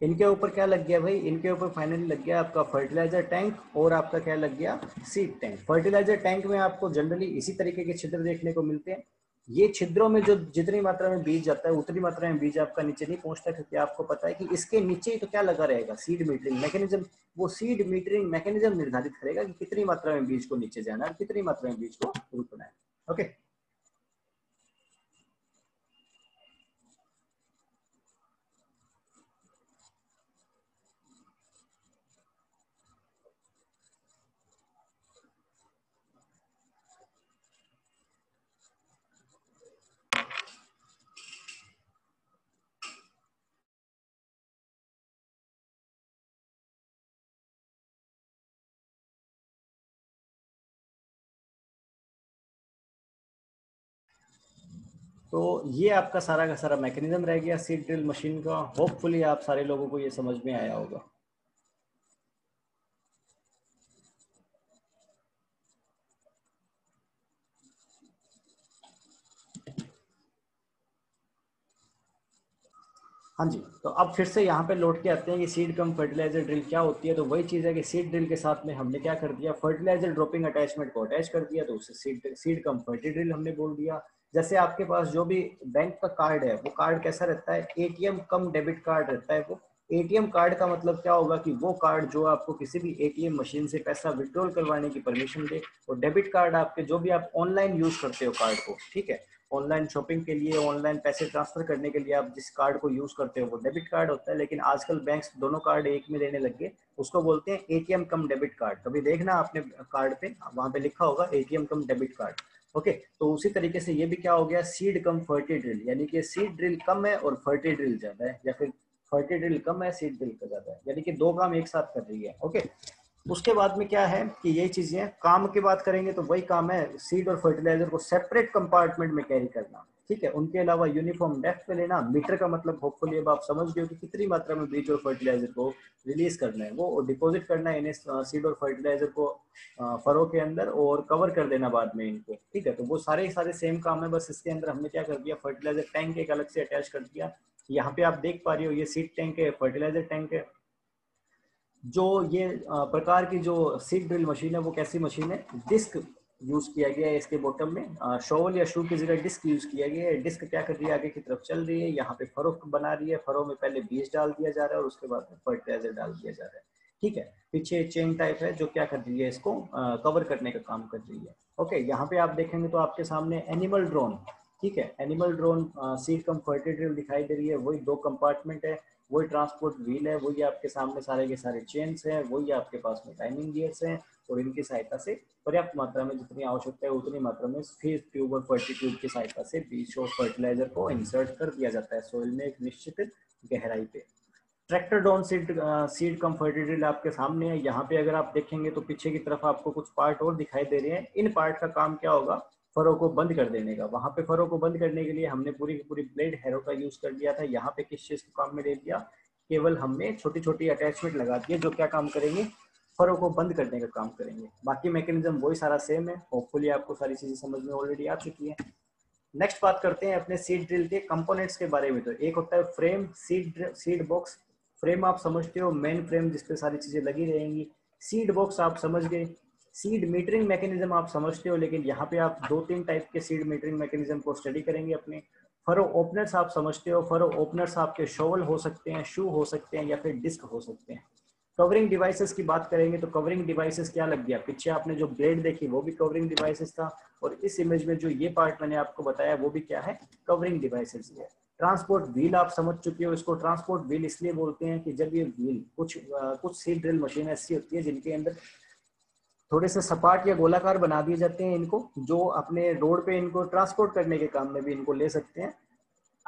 इनके ऊपर क्या लग गया भाई, इनके ऊपर फाइनली लग गया आपका फर्टिलाइजर टैंक और आपका क्या लग गया, सीड टैंक। फर्टिलाइजर टैंक में आपको जनरली इसी तरीके के छिद्र देखने को मिलते हैं। ये छिद्रों में जो जितनी मात्रा में बीज जाता है उतनी मात्रा में बीज आपका नीचे नहीं पहुंचता, क्योंकि आपको पता है कि इसके नीचे ही तो क्या लगा रहेगा, सीड मीटरिंग मैकेनिज्म। वो सीड मीटरिंग मैकेनिज्म निर्धारित करेगा कि कितनी मात्रा में बीज को नीचे जाना है, कितनी मात्रा में बीज को ऊपर है। ओके, तो ये आपका सारा का सारा मैकेनिज्म रह गया सीड ड्रिल मशीन का। होपफुली आप सारे लोगों को ये समझ में आया होगा। हाँ जी, तो अब फिर से यहाँ पे लौट के आते हैं कि सीड कम फर्टिलाइजर ड्रिल क्या होती है। तो वही चीज़ है कि सीड ड्रिल के साथ में हमने क्या कर दिया, फर्टिलाइजर ड्रॉपिंग अटैचमेंट को अटैच कर दिया, तो उससे seed seed cum ferti drill हमने बोल दिया। जैसे आपके पास जो भी बैंक का कार्ड है वो कार्ड कैसा रहता है, एटीएम कम डेबिट कार्ड रहता है। वो एटीएम कार्ड का मतलब क्या होगा कि वो कार्ड जो आपको किसी भी एटीएम मशीन से पैसा विड्रॉल करवाने की परमिशन दे, और डेबिट कार्ड आपके जो भी आप ऑनलाइन यूज करते हो कार्ड को, ठीक है, ऑनलाइन शॉपिंग के लिए, ऑनलाइन पैसे ट्रांसफर करने के लिए आप जिस कार्ड को यूज करते हो वो डेबिट कार्ड होता है। लेकिन आजकल बैंक्स दोनों कार्ड एक में देने लग गए, उसको बोलते हैं एटीएम कम डेबिट कार्ड। कभी देखना आपने कार्ड पे, वहां पे लिखा होगा ATM cum debit card, okay. तो उसी तरीके से ये भी क्या हो गया, सीड कम फर्टी ड्रिल, यानी कि सीड ड्रिल कम है और फर्टी ड्रिल ज्यादा है, या फिर फर्टी ड्रिल कम है सीड ड्रिल का ज्यादा है, यानी कि दो काम एक साथ कर रही है, ओके। उसके बाद में क्या है कि यही चीजें काम की बात करेंगे तो वही काम है, सीड और फर्टिलाइजर को सेपरेट कंपार्टमेंट में कैरी करना, ठीक है। उनके अलावा यूनिफॉर्म डेप्थ में लेना, मीटर का मतलब होपफुली अब आप समझ गए हो कि कितनी मात्रा में बीज और फर्टिलाइजर को रिलीज करना है वो, और डिपॉजिट करना है इन्हें सीड और फर्टिलाइजर को फरो के अंदर, और कवर कर देना बाद में इनको, ठीक है। तो वो सारे सारे सेम काम है, बस इसके अंदर हमने क्या कर दिया, फर्टिलाइजर टैंक एक अलग से अटैच कर दिया। यहाँ पे आप देख पा रहे हो ये सीड टैंक है, फर्टिलाइजर टैंक है। जो ये प्रकार की जो सीड ड्रिल मशीन है वो कैसी मशीन है, डिस्क यूज किया गया है इसके बॉटम में, शॉवल या शू की जगह डिस्क यूज किया गया है। डिस्क क्या कर रही है, आगे की तरफ चल रही है, यहाँ पे फरो बना रही है, फरो में पहले बीज डाल दिया जा रहा है और उसके बाद फर्टिलाइजर डाल दिया जा रहा है, ठीक है। पीछे चेन टाइप है जो क्या कर रही है, इसको कवर करने का काम कर रही है, ओके। यहाँ पे आप देखेंगे तो आपके सामने एनिमल ड्रोन, ठीक है, animal drawn seed cum ferti drill दिखाई दे रही है। वही दो कंपार्टमेंट है, वही ट्रांसपोर्ट व्हील है, वही आपके सामने सारे के सारे चेन्स हैं, वही आपके पास में टाइमिंग गियर्स हैं, और इनकी सहायता से पर्याप्त मात्रा में जितनी आवश्यकता है उतनी मात्रा में फीड ट्यूब और फर्टी ट्यूब की सहायता से बीज और फर्टिलाइजर को इंसर्ट कर दिया जाता है सोइल में एक निश्चित गहराई पे। Tractor drawn seed seed cum ferti drill आपके सामने है। यहाँ पे अगर आप देखेंगे तो पीछे की तरफ आपको कुछ पार्ट और दिखाई दे रहे हैं। इन पार्ट का काम क्या होगा, फरो को बंद कर देने का। वहां पे फरो को बंद करने के लिए हमने पूरी की पूरी ब्लेड हैरो का यूज कर दिया था। यहाँ पे किस चीज को काम में ले लिया, केवल हमने छोटी छोटी अटैचमेंट लगा दी है जो क्या काम करेंगे, फरो को बंद करने का काम करेंगे। बाकी मैकेनिज्म वही सारा सेम है। होपफुली आपको सारी चीजें समझ में ऑलरेडी आ चुकी है। नेक्स्ट बात करते हैं अपने सीड ड्रिल के कंपोनेंट्स के बारे में। तो एक होता है frame, seed seed box. Frame आप समझते हो, मेन फ्रेम जिसपे सारी चीजें लगी रहेंगी। सीड बॉक्स आप समझ गए। सीड मीटरिंग मैकेनिज्म आप समझते हो, लेकिन यहाँ पे आप दो तीन टाइप के सीड मीटरिंग मैकेनिज्म को स्टडी करेंगे अपने। फरो ओपनर्स आप समझते हो, फरो ओपनर्स आपके शॉवल हो सकते हैं, शू हो सकते हैं, या फिर डिस्क हो सकते हैं। कवरिंग डिवाइसेस की बात करेंगे तो कवरिंग डिवाइसेस क्या लग गया, पीछे आपने जो ब्लेड देखी वो भी कवरिंग डिवाइसेस था, और इस इमेज में जो ये पार्ट मैंने आपको बताया वो भी क्या है, कवरिंग डिवाइसेस है। ट्रांसपोर्ट व्हील आप समझ चुके हो, इसको ट्रांसपोर्ट व्हील इसलिए बोलते हैं कि जब ये व्हील कुछ कुछ सीड ड्रिल मशीन ऐसी होती है जिनके अंदर थोड़े से सपाट या गोलाकार बना दिए जाते हैं इनको, जो अपने रोड पे इनको ट्रांसपोर्ट करने के काम में भी इनको ले सकते हैं।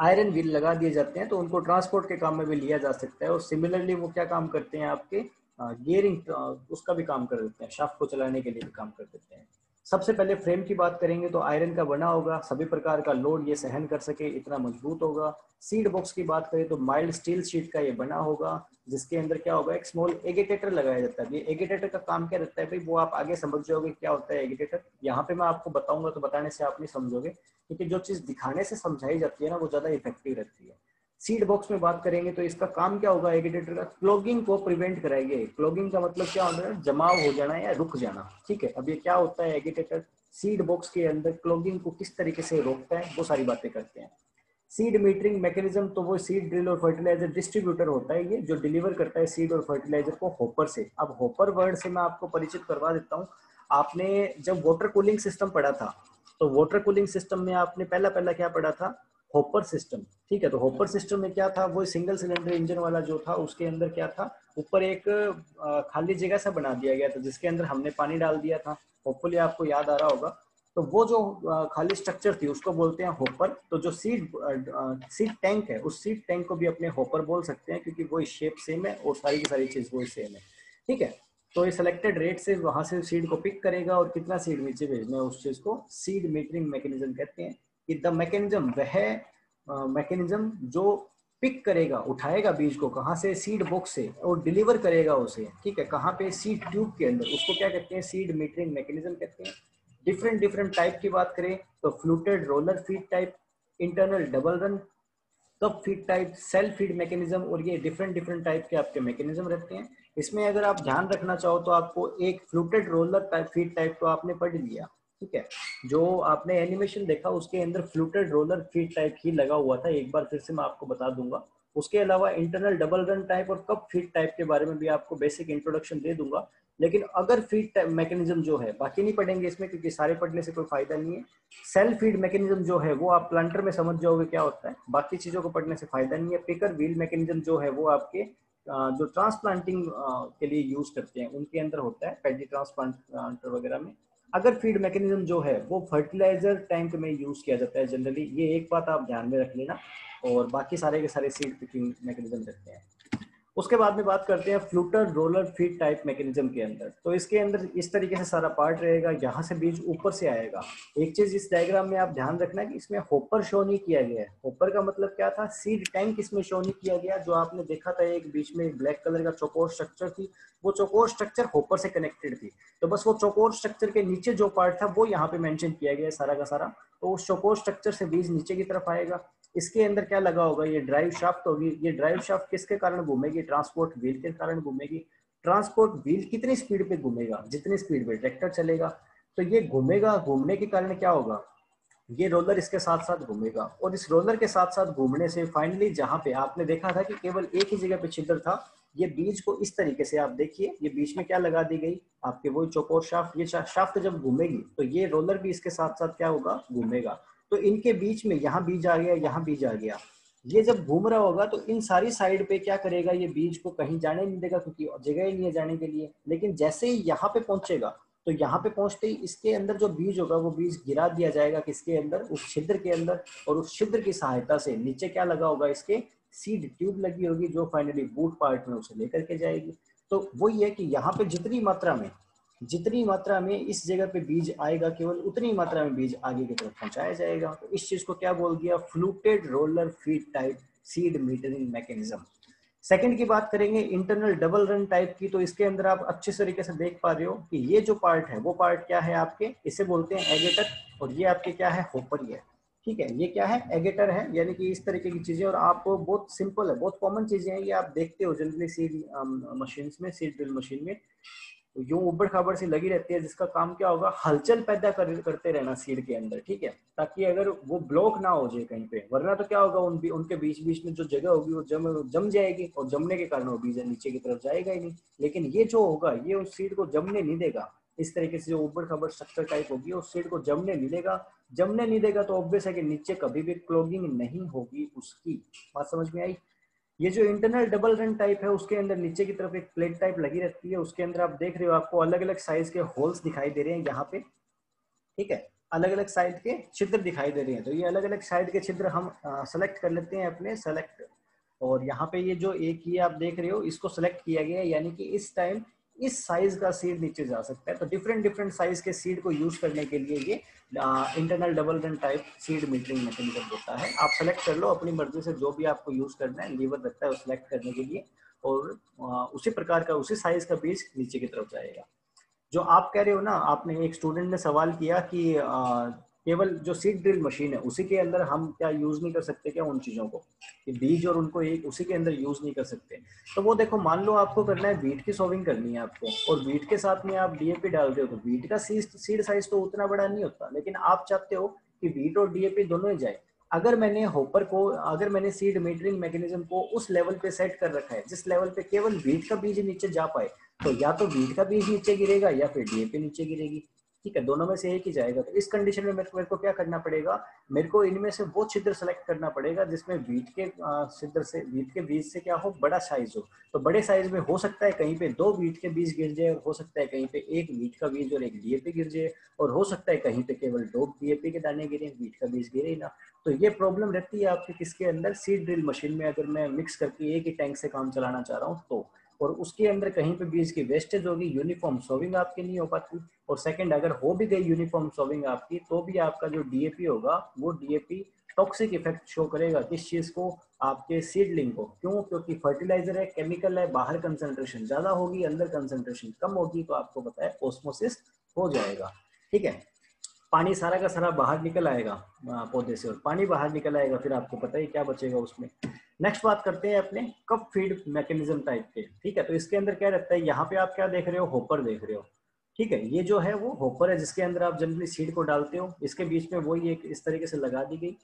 आयरन व्हील लगा दिए जाते हैं तो उनको ट्रांसपोर्ट के काम में भी लिया जा सकता है। और सिमिलरली वो क्या काम करते हैं, आपके गियरिंग उसका भी काम कर देते हैं, शाफ्ट को चलाने के लिए भी काम कर देते हैं। सबसे पहले फ्रेम की बात करेंगे तो आयरन का बना होगा, सभी प्रकार का लोड ये सहन कर सके इतना मजबूत होगा। सीड बॉक्स की बात करें तो माइल्ड स्टील शीट का ये बना होगा, जिसके अंदर क्या होगा, एक स्मॉल एगिटेटर लगाया जाता है। ये एगिटेटर का काम क्या रहता है भाई, वो आप आगे समझ जाओगे क्या होता है एगिटेटर। यहाँ पे मैं आपको बताऊंगा तो बताने से आप नहीं समझोगे, क्योंकि जो चीज दिखाने से समझाई जाती है ना वो ज्यादा इफेक्टिव रहती है। सीड बॉक्स में बात करेंगे तो इसका काम क्या होगा, एगिटेटर का क्लॉगिंग को प्रिवेंट कराएंगे। क्लॉगिंग का मतलब क्या होता है, जमाव हो जाना या रुक जाना, ठीक है। अब ये क्या होता है एगिटेटर, सीड बॉक्स के अंदर क्लॉगिंग को किस तरीके से रोकता है, वो सारी बातें करते हैं। सीड मीटरिंग मैकेनिज्म, तो वो सीड ड्रिल और फर्टिलाइजर डिस्ट्रीब्यूटर होता है, ये जो डिलीवर करता है सीड और फर्टिलाइजर को हॉपर से। अब हॉपर वर्ड से मैं आपको परिचित करवा देता हूँ। आपने जब वाटर कूलिंग सिस्टम पढ़ा था तो वाटर कूलिंग सिस्टम में आपने पहला पहला क्या पढ़ा था, हॉपर सिस्टम, ठीक है। तो हॉपर सिस्टम में क्या था, वो सिंगल सिलेंडर इंजन वाला जो था उसके अंदर क्या था, ऊपर एक खाली जगह सा बना दिया गया था जिसके अंदर हमने पानी डाल दिया था। होपफुली आपको याद आ रहा होगा। तो वो जो खाली स्ट्रक्चर थी उसको बोलते हैं हॉपर। तो जो सीड सीड टैंक है उस सीड टैंक को भी अपने हॉपर बोल सकते हैं, क्योंकि वो शेप सेम है और सारी की सारी चीज वो सेम है, ठीक है। तो ये सिलेक्टेड रेट से वहां से सीड को पिक करेगा और कितना सीड नीचे भेजना है उस चीज को सीड मीटरिंग मैकेनिज्म कहते हैं। द मैकेनिज्म वह मैकेनिज्म जो पिक करेगा, उठाएगा बीज को कहाँ से, सीड बॉक्स से, और डिलीवर करेगा उसे, ठीक है, कहाँ पे, सीड ट्यूब के अंदर। उसको क्या कहते हैं, सीड मीटरिंग मैकेनिज्म कहते हैं। डिफरेंट डिफरेंट टाइप की बात करें तो fluted roller feed type, internal double run, cup feed type, cell feed mechanism, और ये डिफरेंट डिफरेंट टाइप के आपके मैकेनिज्म रहते हैं। इसमें अगर आप ध्यान रखना चाहो तो आपको एक fluted roller type feed type तो आपने पढ़ लिया, ठीक है, जो आपने एनिमेशन देखा उसके अंदर फ्लूटेड रोलर फीड टाइप ही लगा हुआ था। एक बार फिर से मैं आपको बता दूंगा उसके अलावा इंटरनल डबल रन टाइप और कप फीड टाइप के बारे में भी आपको बेसिक इंट्रोडक्शन दे दूंगा। लेकिन अगर फीड मैकेनिज्म जो है, बाकी नहीं पढ़ेंगे इसमें क्योंकि सारे पढ़ने से कोई फायदा नहीं है। सेल फीड मैकेनिज्म जो है वो आप प्लांटर में समझ जाओगे क्या होता है, बाकी चीजों को पढ़ने से फायदा नहीं है। पिकर व्हील मैकेनिज्म जो है वो आपके जो ट्रांसप्लांटिंग के लिए यूज करते हैं उनके अंदर होता है, पेडी ट्रांसप्लांटर वगैरह में। अगर फीड मैकेनिज्म जो है वो फर्टिलाइजर टैंक में यूज किया जाता है जनरली, ये एक बात आप ध्यान में रख लेना, और बाकी सारे के सारे सीड पिकिंग मैकेनिज्म रखते हैं। उसके बाद में बात करते हैं fluted roller feed type mechanism के अंदर। तो इसके अंदर इस तरीके से सारा पार्ट रहेगा, यहाँ से बीज ऊपर से आएगा। एक चीज इस डायग्राम में आप ध्यान रखना कि इसमें होपर शो नहीं किया गया है। होपर का मतलब क्या था, सीड टैंक इसमें शो नहीं किया गया। जो आपने देखा था एक बीच में एक ब्लैक कलर का चौकोर स्ट्रक्चर थी, वो चौकोर स्ट्रक्चर होपर से कनेक्टेड थी। तो बस वो चौकोर स्ट्रक्चर के नीचे जो पार्ट था वो यहाँ पे मेंशन किया गया है सारा का सारा। तो उस चौकोर स्ट्रक्चर से बीज नीचे की तरफ आएगा। इसके अंदर क्या लगा होगा, ये ड्राइव शाफ्ट होगी। ये ड्राइव शाफ्ट किसके कारण घूमेगी, ट्रांसपोर्ट व्हील के कारण घूमेगी। ट्रांसपोर्ट व्हील कितनी स्पीड पे घूमेगा, जितनी स्पीड पे ट्रैक्टर चलेगा। तो ये घूमेगा, घूमने के कारण क्या होगा, ये रोलर इसके साथ साथ घूमेगा। और इस रोलर के साथ साथ घूमने से फाइनली जहाँ पे आपने देखा था कि केवल एक ही जगह पे छिद्र था, ये बीज को इस तरीके से आप देखिए, ये बीच में क्या लगा दी गई आपके वो चौकोर शाफ्ट। ये शाफ्ट जब घूमेगी तो ये रोलर भी इसके साथ साथ क्या होगा, घूमेगा। तो इनके बीच में यहाँ बीज आ गया, यहाँ बीज आ गया। ये जब घूम रहा होगा तो इन सारी साइड पे क्या करेगा, ये बीज को कहीं जाने नहीं देगा क्योंकि जगह ही नहीं है जाने के लिए। लेकिन जैसे ही यहाँ पे पहुंचेगा तो यहाँ पे पहुंचते ही इसके अंदर जो बीज होगा वो बीज गिरा दिया जाएगा। किसके अंदर, उस छिद्र के अंदर। और उस छिद्र की सहायता से नीचे क्या लगा होगा, इसके सीड ट्यूब लगी होगी जो फाइनली बूट पार्ट में उसे लेकर के जाएगी। तो वही है कि यहाँ पे जितनी मात्रा में जितनी मात्रा में इस जगह पे बीज आएगा, केवल उतनी मात्रा में बीज आगे की तरफ पहुंचाया जाएगा। तो इस चीज को क्या बोल दिया, fluted roller feed type seed metering mechanism. Second की बात करेंगे इंटरनल डबल रन टाइप की। तो इसके अंदर आप अच्छे तरीके से देख पा रहे हो कि ये जो पार्ट है वो पार्ट क्या है आपके, इसे बोलते हैं एगेटर। और ये आपके क्या है, होपर ही है, ठीक है। ये क्या है, एगेटर है, यानी कि इस तरीके की चीजें। और आपको बहुत सिंपल है, बहुत कॉमन चीजें हैं, ये आप देखते हो जनरली सीड मशीन में, सीड ड्रिल मशीन में यूं उबड़ खाबड़ सी लगी रहती है, जिसका काम क्या होगा, हलचल पैदा कर, करते रहना सीड के अंदर, ठीक है। ताकि अगर वो ब्लॉक ना हो जाए कहीं पे, वरना तो क्या होगा, उन उनके बीच बीच में जो जगह होगी वो जम जम जाएगी। और जमने के कारण वो बीज नीचे की तरफ जाएगा ही नहीं। लेकिन ये जो होगा ये उस सीड को जमने नहीं देगा। इस तरीके से जो उबड़ खाबड़ स्ट्रक्चर टाइप होगी उस सीड को जमने नहीं देगा। जमने नहीं देगा तो ऑब्वियस है कि नीचे कभी भी क्लॉगिंग नहीं होगी उसकी। बात समझ में आई। ये जो इंटरनल डबल रन टाइप है उसके अंदर नीचे की तरफ एक प्लेट टाइप लगी रहती है। उसके अंदर आप देख रहे हो आपको अलग अलग साइज के होल्स दिखाई दे रहे हैं यहाँ पे, ठीक है, अलग अलग साइड के छिद्र दिखाई दे रहे हैं। तो ये अलग अलग साइड के छिद्र हम सेलेक्ट कर लेते हैं अपने सेलेक्ट। और यहाँ पे ये जो एक ही आप देख रहे हो इसको सेलेक्ट किया गया है, यानी कि इस टाइम इस साइज का सीड नीचे जा सकता है। तो डिफरेंट डिफरेंट साइज के सीड को यूज करने के लिए ये internal double run type seed metering mechanism होता है। आप सेलेक्ट कर लो अपनी मर्जी से, जो भी आपको यूज करना है लीवर रखता है वो सेलेक्ट करने के लिए। और आ, उसी प्रकार का उसी साइज का बीज नीचे की तरफ जाएगा। जो आप कह रहे हो ना, आपने एक स्टूडेंट ने सवाल किया कि आ, केवल जो सीड ड्रिल मशीन है उसी के अंदर हम क्या यूज नहीं कर सकते क्या उन चीजों को, कि बीज और उनको एक उसी के अंदर यूज नहीं कर सकते। तो वो देखो, मान लो आपको करना है बीट की सोविंग करनी है आपको, और बीट के साथ में आप डीएपी डाल रहे हो। तो बीट का सीड साइज तो उतना बड़ा नहीं होता, लेकिन आप चाहते हो कि बीट और डीएपी दोनों ही जाए। अगर मैंने होपर को, अगर मैंने सीड मीटरिंग मैकेनिज्म को उस लेवल पे सेट कर रखा है जिस लेवल पे केवल बीट का बीज नीचे जा पाए, तो या तो बीट का बीज नीचे गिरेगा या फिर डीएपी नीचे गिरेगी, ठीक है, दोनों में से एक ही जाएगा। तो इस कंडीशन में मेरे को क्या करना पड़ेगा, मेरे को इनमें से वो छिद्र सेलेक्ट करना पड़ेगा जिसमें बीट के छिद्र से, बीट के बीज से क्या हो, बड़ा साइज हो। तो बड़े साइज में हो सकता है कहीं पे दो बीट के बीज गिर जाए, और हो सकता है कहीं पे एक बीट का बीज और एक डीएपी गिर जाए, और हो सकता है कहीं पे केवल दो डीएपी के दाने गिरे, बीट का बीज गिरे ना। तो ये प्रॉब्लम रहती है आपके किसके अंदर, सीड ड्रिल मशीन में। अगर मैं मिक्स करके एक ही टैंक से काम चलाना चाह रहा हूँ तो, और उसके अंदर कहीं पे बीज की वेस्टेज होगी, यूनिफॉर्म सोविंग आपकी नहीं हो पाती। और सेकंड, अगर हो भी गई यूनिफॉर्म सोविंग आपकी, तो भी आपका जो डीएपी होगा वो डीएपी टॉक्सिक इफेक्ट शो करेगा। किस चीज को, आपके सीडलिंग को। क्यों, क्योंकि फर्टिलाइजर है, केमिकल है, बाहर कंसंट्रेशन ज्यादा होगी, अंदर कंसंट्रेशन कम होगी। तो आपको पता है ऑस्मोसिस हो जाएगा, ठीक है, पानी सारा का सारा बाहर निकल आएगा पौधे से, और पानी बाहर निकल आएगा फिर आपको पता ही क्या बचेगा उसमें। नेक्स्ट बात करते हैं अपने कप फीड मैकेनिज्म टाइप के, ठीक है। तो इसके अंदर क्या रहता है, यहाँ पे आप क्या देख रहे हो, होपर देख रहे हो। ठीक है, ये जो है वो होकर है जिसके अंदर आप जनरली सीड को डालते हो, इसके बीच में वही एक इस तरीके से लगा दी गई।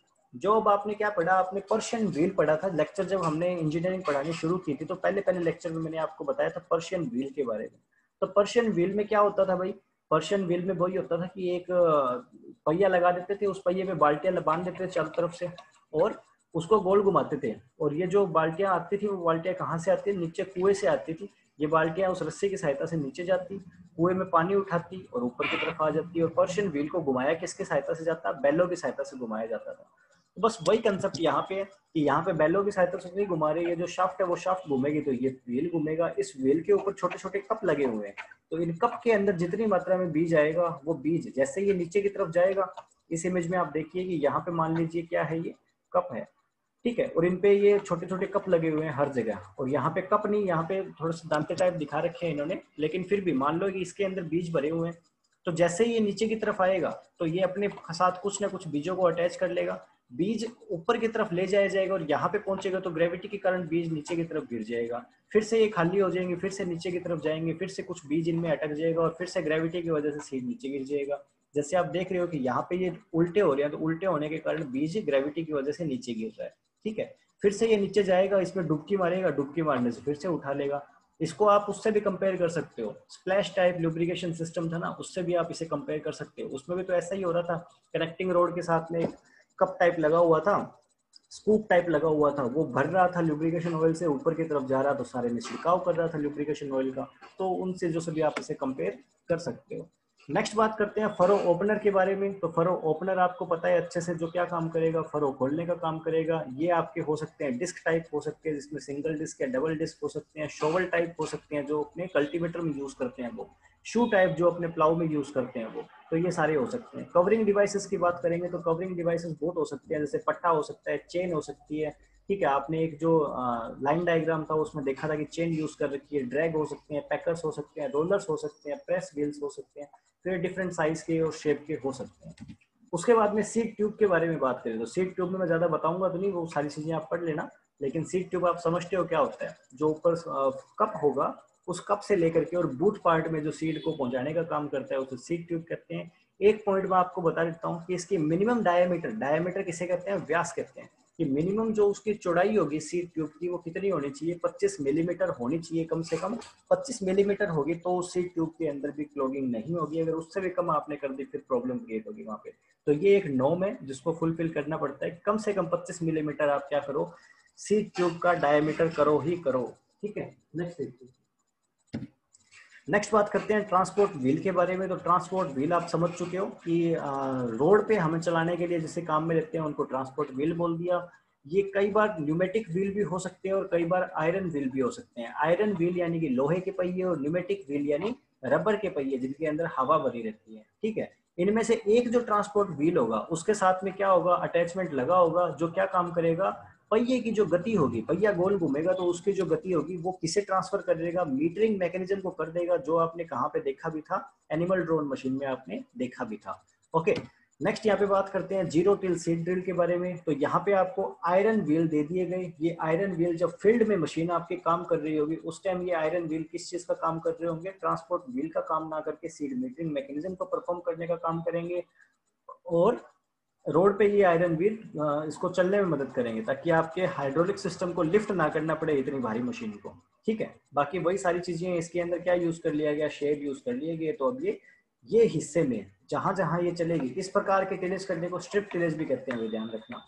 जो अब आपने क्या पढ़ा, आपने पर्शियन व्हील पढ़ा था। लेक्चर जब हमने इंजीनियरिंग पढ़ानी शुरू की थी तो पहले पहले लेक्चर में मैंने आपको बताया था पर्शियन व्हील के बारे में। तो पर्शियन व्हील में क्या होता था भाई, पर्शियन व्हील में वही होता था कि एक पहिया लगा देते थे, उस पहिए पे बाल्टियां बांध देते थे चारों तरफ से और उसको गोल घुमाते थे। और ये जो बाल्टियां आती थी वो बाल्टियां कहाँ से आती थी, नीचे कुएं से आती थी। ये बाल्टियां उस रस्सी की सहायता से नीचे जाती, कुएं में पानी उठाती और ऊपर की तरफ आ जाती। और पर्शियन व्हील को घुमाया किसकी सहायता से जाता, बैलों की सहायता से घुमाया जाता था। बस वही कंसेप्ट यहाँ पे है कि यहाँ पे बैलों की सहायता से नहीं घुमा रही है, जो शाफ्ट है वो शाफ्ट घूमेगी तो ये व्हील घूमेगा। इस व्हील के ऊपर छोटे छोटे कप लगे हुए हैं, तो इन कप के अंदर जितनी मात्रा में बीज आएगा वो बीज जैसे ये नीचे की तरफ जाएगा, इस इमेज में आप देखिए कि यहाँ पे मान लीजिए क्या है, ये कप है, ठीक है, और इनपे ये छोटे छोटे कप लगे हुए हैं हर जगह। और यहाँ पे कप नहीं, यहाँ पे थोड़े से दांते टाइप दिखा रखे हैं इन्होंने, लेकिन फिर भी मान लो कि इसके अंदर बीज भरे हुए हैं। तो जैसे ही ये नीचे की तरफ आएगा तो ये अपने साथ कुछ ना कुछ बीजों को अटैच कर लेगा, बीज ऊपर की तरफ ले जाया जाएगा और यहाँ पे पहुंचेगा तो ग्रेविटी के कारण बीज नीचे की तरफ गिर जाएगा। फिर से ये खाली हो जाएंगे, फिर से नीचे की तरफ जाएंगे, फिर से कुछ बीज इनमें अटक जाएगा और फिर से ग्रेविटी की वजह से सीड नीचे गिर जाएगा। जैसे आप देख रहे हो कि यहाँ पे ये उल्टे हो रहे हैं, तो उल्टे होने के कारण बीज ग्रेविटी की वजह से नीचे गिर रहा है, ठीक है। फिर से ये नीचे जाएगा, इसमें डुबकी मारेगा, डुबकी मारने से फिर से उठा लेगा। इसको आप उससे भी कंपेयर कर सकते हो, स्प्लैश टाइप लुब्रिकेशन सिस्टम था ना, उससे भी आप इसे कंपेयर कर सकते हो। उसमें भी तो ऐसा ही हो रहा था, कनेक्टिंग रोड के साथ में कप टाइप लगा हुआ था, स्कूप टाइप लगा हुआ था, वो भर रहा था लुब्रिकेशन ऑयल से, ऊपर की तरफ जा रहा था, सारे में छिड़काव कर रहा था लुब्रिकेशन ऑयल का। तो उन चीजों से भी आप इसे कंपेयर कर सकते हो। नेक्स्ट बात करते हैं फरो ओपनर के बारे में। तो फरो ओपनर आपको पता है अच्छे से जो क्या काम करेगा, फरो खोलने का काम करेगा। ये आपके हो सकते हैं डिस्क टाइप हो सकते हैं, जिसमें सिंगल डिस्क या डबल डिस्क हो सकते हैं, शोवल टाइप हो सकते हैं जो अपने कल्टीवेटर में यूज करते हैं वो, शू टाइप जो अपने प्लाव में यूज करते हैं वो, तो ये सारे हो सकते हैं। कवरिंग डिवाइसेस की बात करेंगे तो कवरिंग डिवाइसेस बहुत हो सकते हैं, जैसे पट्टा हो सकता है, चेन हो सकती है, ठीक है। आपने एक जो लाइन डायग्राम था उसमें देखा था कि चेन यूज कर रखी है, ड्रैग हो सकते हैं, पैकर्स हो सकते हैं, रोलर्स हो सकते हैं, प्रेस व्हील्स हो सकते हैं, फिर डिफरेंट साइज के और शेप के हो सकते हैं। उसके बाद में सीड ट्यूब के बारे में बात करें तो सीड ट्यूब में मैं ज्यादा बताऊंगा तो नहीं, वो सारी चीजें आप पढ़ लेना, लेकिन सीड ट्यूब आप समझते हो क्या होता है, जो ऊपर कप होगा उस कप से लेकर के और बूट पार्ट में जो सीड को पहुंचाने का काम करता है उसे सीड ट्यूब कहते हैं। एक पॉइंट मैं आपको बता देता हूँ कि इसकी मिनिमम डायमीटर, डायमीटर किसे कहते हैं, व्यास कहते हैं, कि मिनिमम जो उसकी चौड़ाई होगी सीड ट्यूब की वो कितनी होनी चाहिए, पच्चीस मिलीमीटर होनी चाहिए, कम से कम पच्चीस मिलीमीटर होगी तो सीड ट्यूब के अंदर भी क्लॉगिंग नहीं होगी। अगर उससे भी कम आपने कर दी फिर प्रॉब्लम क्रिएट होगी वहाँ पे। तो ये एक नॉर्म है जिसको फुलफिल करना पड़ता है, कम से कम पच्चीस मिलीमीटर आप क्या करो, सीड ट्यूब का डायमीटर करो ही करो, ठीक है। नेक्स्ट नेक्स्ट बात करते हैं ट्रांसपोर्ट व्हील के बारे में। तो ट्रांसपोर्ट व्हील आप समझ चुके हो कि रोड पे हमें चलाने के लिए जैसे काम में लेते हैं उनको ट्रांसपोर्ट व्हील बोल दिया। ये कई बार न्यूमेटिक व्हील भी हो सकते हैं और कई बार आयरन व्हील भी हो सकते हैं। आयरन व्हील यानी कि लोहे के पहिए और न्यूमेटिक व्हील यानी रबर के पहिए जिनके अंदर हवा भरी रहती है, ठीक है। इनमें से एक जो ट्रांसपोर्ट व्हील होगा उसके साथ में क्या होगा, अटैचमेंट लगा होगा जो क्या काम करेगा, पहिए की जो गति होगी, पहिया गोल घूमेगा तो उसकी जो गति होगी वो किसे ट्रांसफर कर देगा, मीटरिंग मैकेनिज्म को कर देगा, जो आपने कहाँ पे देखा भी था, एनिमल ड्रोन मशीन में आपने देखा भी था, ओके। नेक्स्ट यहाँ पे बात करते हैं जीरो टिल सीड ड्रिल के बारे में। तो यहाँ पे आपको आयरन व्हील दे दिए गए। ये आयरन व्हील जब फील्ड में मशीन आपके काम कर रही होगी उस टाइम ये आयरन व्हील किस चीज का काम कर रहे होंगे, ट्रांसपोर्ट व्हील का काम ना करके सीड मीटरिंग मैकेनिज्म को परफॉर्म करने का काम करेंगे। और रोड पे ये आयरन व्हील इसको चलने में मदद करेंगे ताकि आपके हाइड्रोलिक सिस्टम को लिफ्ट ना करना पड़े इतनी भारी मशीन को, ठीक है। बाकी वही सारी चीजें इसके अंदर क्या यूज कर लिया गया, शेड यूज कर लिए गए। तो अब ये ये हिस्से में जहां जहां ये चलेगी इस प्रकार के टिलेज करने को स्ट्रिप टिलेज भी कहते हैं, ध्यान रखना,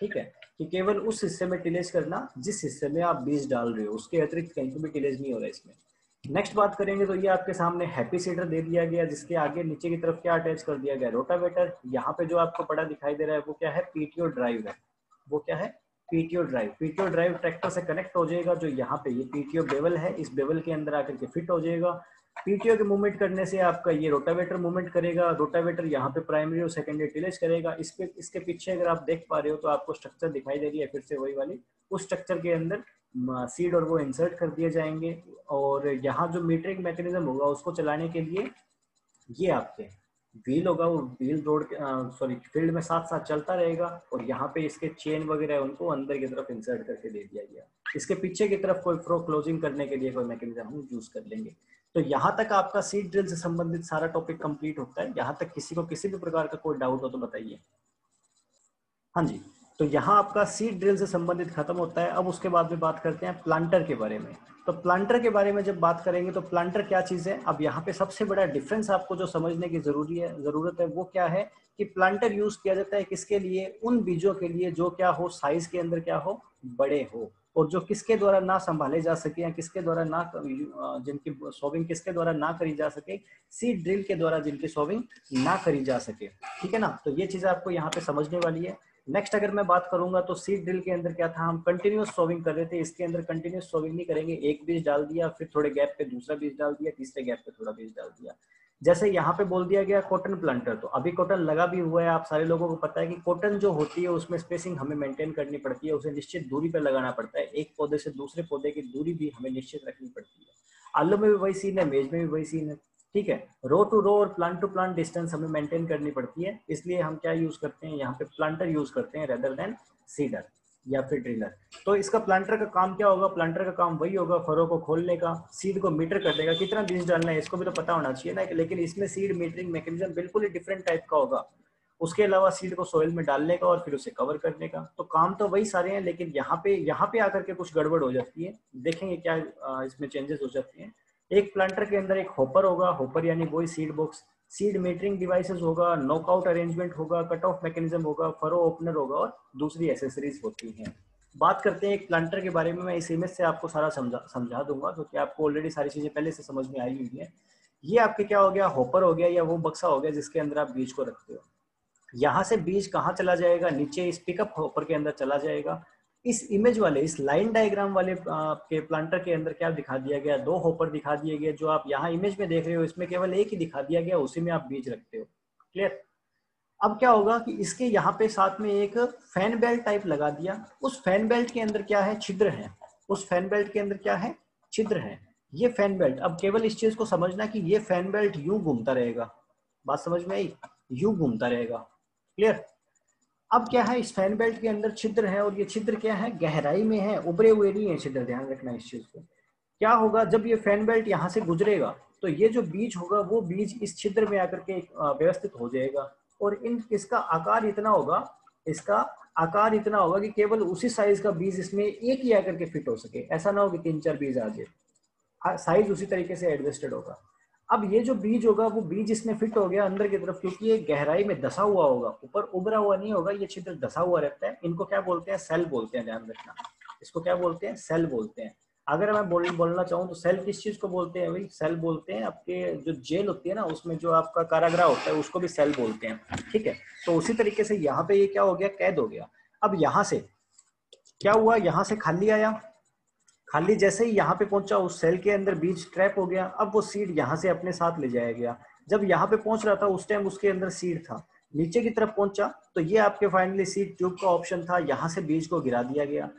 ठीक है, कि केवल उस हिस्से में टिलेज करना जिस हिस्से में आप बीज डाल रहे हो, उसके अतिरिक्त कहीं पर भी टिलेज नहीं हो रहा इसमें। नेक्स्ट बात करेंगे तो ये आपके सामने हैप्पी सीडर दे दिया गया जिसके आगे नीचे की तरफ क्या अटैच कर दिया गया, रोटावेटर। यहाँ पे जो आपको पड़ा दिखाई दे रहा है वो क्या है, पीटीओ ड्राइव है, वो क्या है, PTO drive. PTO drive tractor से कनेक्ट हो जाएगा, जो यहाँ पे ये पीटीओ बेवल है इस बेवल के अंदर आकर के फिट हो जाएगा। पीटीओ के मूवमेंट करने से आपका ये रोटावेटर मूवमेंट करेगा, रोटावेटर यहाँ पे प्राइमरी और सेकेंडरी टिलेज करेगा। इस पे इसके पीछे अगर आप देख पा रहे हो तो आपको स्ट्रक्चर दिखाई दे रही है, फिर से वही वाली, उस स्ट्रक्चर के अंदर सीड और वो इंसर्ट कर दिए जाएंगे। और यहाँ जो मीटरिंग मैकेनिज्म होगा उसको चलाने के लिए ये आपके व्हील होगा, वो व्हील रोड सॉरी फील्ड में साथ साथ चलता रहेगा। और यहाँ पे इसके चेन वगैरह उनको अंदर की तरफ इंसर्ट करके दे दिया गया। इसके पीछे की तरफ कोई फ्रो क्लोजिंग करने के लिए कोई मैकेनिज्म हम यूज कर लेंगे। तो यहाँ तक आपका सीड ड्रिल से संबंधित सारा टॉपिक कंप्लीट होता है। यहाँ तक किसी को किसी भी प्रकार का कोई डाउट हो तो बताइए। हाँ जी, तो यहाँ आपका सीड ड्रिल से संबंधित खत्म होता है। अब उसके बाद में बात करते हैं प्लांटर के बारे में। तो प्लांटर के बारे में जब बात करेंगे तो प्लांटर क्या चीज़ है, अब यहाँ पे सबसे बड़ा डिफरेंस आपको जो समझने की जरूरी है ज़रूरत है वो क्या है कि प्लांटर यूज़ किया जाता है किसके लिए, उन बीजों के लिए जो क्या हो साइज के अंदर क्या हो बड़े हो, और जो किसके द्वारा ना संभाले जा सके या किसके द्वारा ना जिनकी सॉविंग किसके द्वारा ना करी जा सके, सीड ड्रिल के द्वारा जिनकी सॉविंग ना करी जा सके। ठीक है ना, तो ये चीज़ आपको यहाँ पे समझने वाली है। नेक्स्ट अगर मैं बात करूंगा तो सीड ड्रिल के अंदर क्या था, हम कंटिन्यूस सॉविंग कर रहे थे। इसके अंदर कंटिन्यूस सॉविंग नहीं करेंगे, एक बीज डाल दिया, फिर थोड़े गैप पे दूसरा बीज डाल दिया, तीसरे गैप पे थोड़ा बीज डाल दिया। जैसे यहाँ पे बोल दिया गया कॉटन प्लांटर, तो अभी कॉटन लगा भी हुआ है, आप सारे लोगों को पता है कि कॉटन जो होती है उसमें स्पेसिंग हमें मेंटेन करनी पड़ती है, उसे निश्चित दूरी पर लगाना पड़ता है, एक पौधे से दूसरे पौधे की दूरी भी हमें निश्चित रखनी पड़ती है। आलू में भी वही सीन है, मेज में भी वही सीन है। ठीक है, रो टू रो और प्लांट टू प्लांट डिस्टेंस हमें मेंटेन करनी पड़ती है, इसलिए हम क्या यूज करते हैं यहाँ पे, प्लांटर यूज करते हैं रेदर देन सीडर या फिर ड्रिलर। तो इसका प्लांटर का काम क्या होगा, प्लांटर का काम वही होगा फरो को खोलने का, सीड को मीटर करने का, कितना बीज डालना है इसको भी तो पता होना चाहिए ना, लेकिन इसमें सीड मीटरिंग मैकेनिज्म बिल्कुल ही डिफरेंट टाइप का होगा। उसके अलावा सीड को सोइल में डालने का और फिर उसे कवर करने का, तो काम तो वही सारे हैं, लेकिन यहाँ पे यहाँ पे आकर के कुछ गड़बड़ हो जाती है। देखेंगे क्या इसमें चेंजेस हो जाती हैं। एक प्लांटर के अंदर एक होपर होगा, होपर यानी वही seed box, seed metering devices होगा, नॉकआउट अरेंजमेंट होगा, कट ऑफ मैकेनिज्म होगा, फरो ओपनर होगा और दूसरी एसेसरीज होती हैं। बात करते हैं एक प्लांटर के बारे में। मैं इस इमेज से आपको सारा समझा समझा दूंगा क्योंकि आपको ऑलरेडी सारी चीजें पहले से समझ में आई हुई है। ये आपके क्या हो गया, होपर हो गया या वो बक्सा हो गया जिसके अंदर आप बीज को रखते हो। यहाँ से बीज कहाँ चला जाएगा, नीचे इस पिकअप होपर के अंदर चला जाएगा। इस इमेज वाले इस लाइन डायग्राम वाले आपके प्लांटर के अंदर क्या दिखा दिया गया, दो होपर दिखा दिए गए। जो आप यहाँ इमेज में देख रहे हो इसमें केवल एक ही दिखा दिया गया, उसी में आप बीज रखते हो। क्लियर। अब क्या होगा कि इसके यहाँ पे साथ में एक फैन बेल्ट टाइप लगा दिया। उस फैन बेल्ट के अंदर क्या है, छिद्र है। उस फैन बेल्ट के अंदर क्या है, छिद्र है। ये फैन बेल्ट, अब केवल इस चीज को समझना कि ये फैन बेल्ट यूं घूमता रहेगा। बात समझ में आई, यूं घूमता रहेगा। क्लियर। अब क्या है, इस फैन बेल्ट के अंदर छिद्र है और ये छिद्र क्या है, गहराई में है, उभरे हुए नहीं है छिद्र। ध्यान रखना इस चीज को। क्या होगा, जब ये फैन बेल्ट यहाँ से गुजरेगा तो ये जो बीज होगा वो बीज इस छिद्र में आकर के व्यवस्थित हो जाएगा। और इन इसका आकार इतना होगा, इसका आकार इतना होगा कि केवल उसी साइज का बीज इसमें एक ही आकर के फिट हो सके। ऐसा ना हो कि तीन चार बीज आ जाए, साइज उसी तरीके से एडजस्टेड होगा। अब ये जो बीज होगा वो बीज इसमें फिट हो गया अंदर की तरफ, क्योंकि ये गहराई में धसा हुआ होगा, ऊपर उभरा हुआ नहीं होगा, ये छिद्र धसा हुआ रहता है। इनको क्या बोलते हैं, सेल बोलते हैं। ध्यान रखना, इसको क्या बोलते हैं, सेल बोलते हैं। अगर मैं बोल, बोलना चाहूँ तो सेल किस चीज को बोलते हैं, भाई सेल बोलते हैं। आपके जो जेल होती है ना उसमें जो आपका कारागृह होता है उसको भी सेल बोलते हैं। ठीक है, तो उसी तरीके से यहाँ पे ये क्या हो गया, कैद हो गया। अब यहाँ से क्या हुआ, यहाँ से खाली आया, खाली जैसे ही यहाँ पे पहुंचा उस सेल के अंदर बीज ट्रैप हो गया। अब वो सीड यहाँ से अपने साथ ले जाया गया। जब यहाँ पे पहुंच रहा था उस टाइम उसके अंदर सीड था, नीचे की तरफ पहुंचा तो ये आपके फाइनली सीड ट्यूब का ऑप्शन था, यहाँ से बीज को गिरा दिया गया।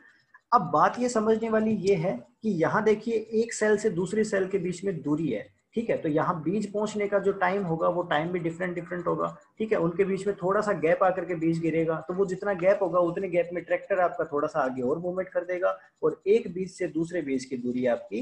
अब बात ये समझने वाली ये है कि यहाँ देखिए एक सेल से दूसरी सेल के बीच में दूरी है। ठीक है, तो यहाँ बीज पहुंचने का जो टाइम होगा वो टाइम भी डिफरेंट डिफरेंट होगा। ठीक है, उनके बीच में थोड़ा सा गैप आकर के बीज गिरेगा, तो वो जितना गैप होगा उतने गैप में ट्रैक्टर आपका थोड़ा सा आगे और मूवमेंट कर देगा और एक बीज से दूसरे बीज की दूरी आपकी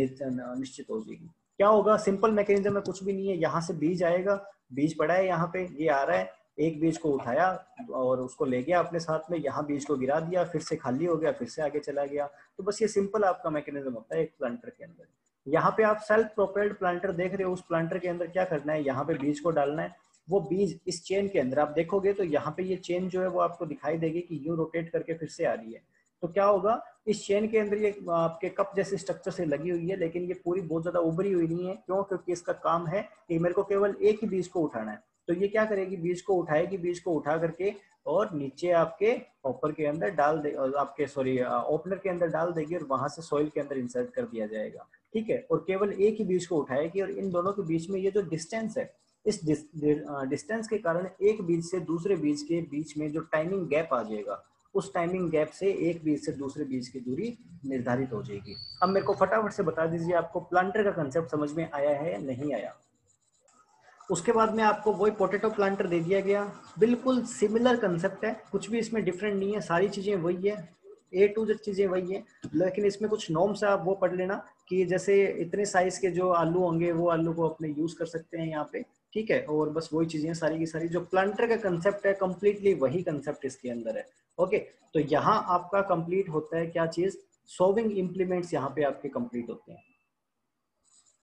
निश्चित हो जाएगी। क्या होगा, सिंपल मैकेनिज्म में कुछ भी नहीं है। यहाँ से बीज आएगा, बीज पड़ा है यहाँ पे, ये आ रहा है, एक बीज को उठाया और उसको ले गया अपने साथ में, यहाँ बीज को गिरा दिया, फिर से खाली हो गया, फिर से आगे चला गया। तो बस ये सिंपल आपका मैकेनिज्म होता है एक प्लांटर के अंदर। यहाँ पे आप सेल्फ प्रोपेल्ड प्लांटर देख रहे हो, उस प्लांटर के अंदर क्या करना है, यहाँ पे बीज को डालना है, वो बीज इस चेन के अंदर आप देखोगे तो यहाँ पे ये चेन जो है वो आपको दिखाई देगी कि यूं रोटेट करके फिर से आ रही है। तो क्या होगा, इस चेन के अंदर ये आपके कप जैसे स्ट्रक्चर से लगी हुई है, लेकिन ये पूरी बहुत ज्यादा उभरी हुई नहीं है। क्यों, क्योंकि इसका काम है कि मेरे को केवल एक ही बीज को उठाना है। तो ये क्या करेगी, बीज को उठाएगी, बीज को उठा करके और नीचे आपके ओपनर के अंदर डाल दे, आपके सॉरी ओपनर के अंदर डाल देगी और वहां से सॉइल के अंदर इंसर्ट कर दिया जाएगा। ठीक है, और केवल एक ही बीज को उठाएगी और इन दोनों के बीच में ये जो डिस्टेंस है, इस डिस्टेंस के कारण एक बीज से दूसरे बीज के बीच में जो टाइमिंग गैप आ जाएगा, उस टाइमिंग गैप से एक बीज से दूसरे बीज की दूरी निर्धारित हो जाएगी। अब मेरे को फटाफट से बता दीजिए आपको प्लांटर का कंसेप्ट समझ में आया है या नहीं आया। उसके बाद में आपको वही पोटैटो प्लांटर दे दिया गया, बिल्कुल सिमिलर कंसेप्ट है, कुछ भी इसमें डिफरेंट नहीं है, सारी चीजें वही है, ए टू जेड चीजें वही है, लेकिन इसमें कुछ नॉर्म्स है, आप वो पढ़ लेना। कि जैसे इतने साइज के जो आलू होंगे वो आलू को अपने यूज कर सकते हैं यहाँ पे, ठीक है। और बस वही चीजें सारी की सारी जो प्लांटर का कंसेप्ट है कंप्लीटली वही कंसेप्ट इसके अंदर है। ओके, तो यहाँ आपका कंप्लीट होता है क्या चीज, सोविंग इम्प्लीमेंट्स यहाँ पे आपके कंप्लीट होते हैं।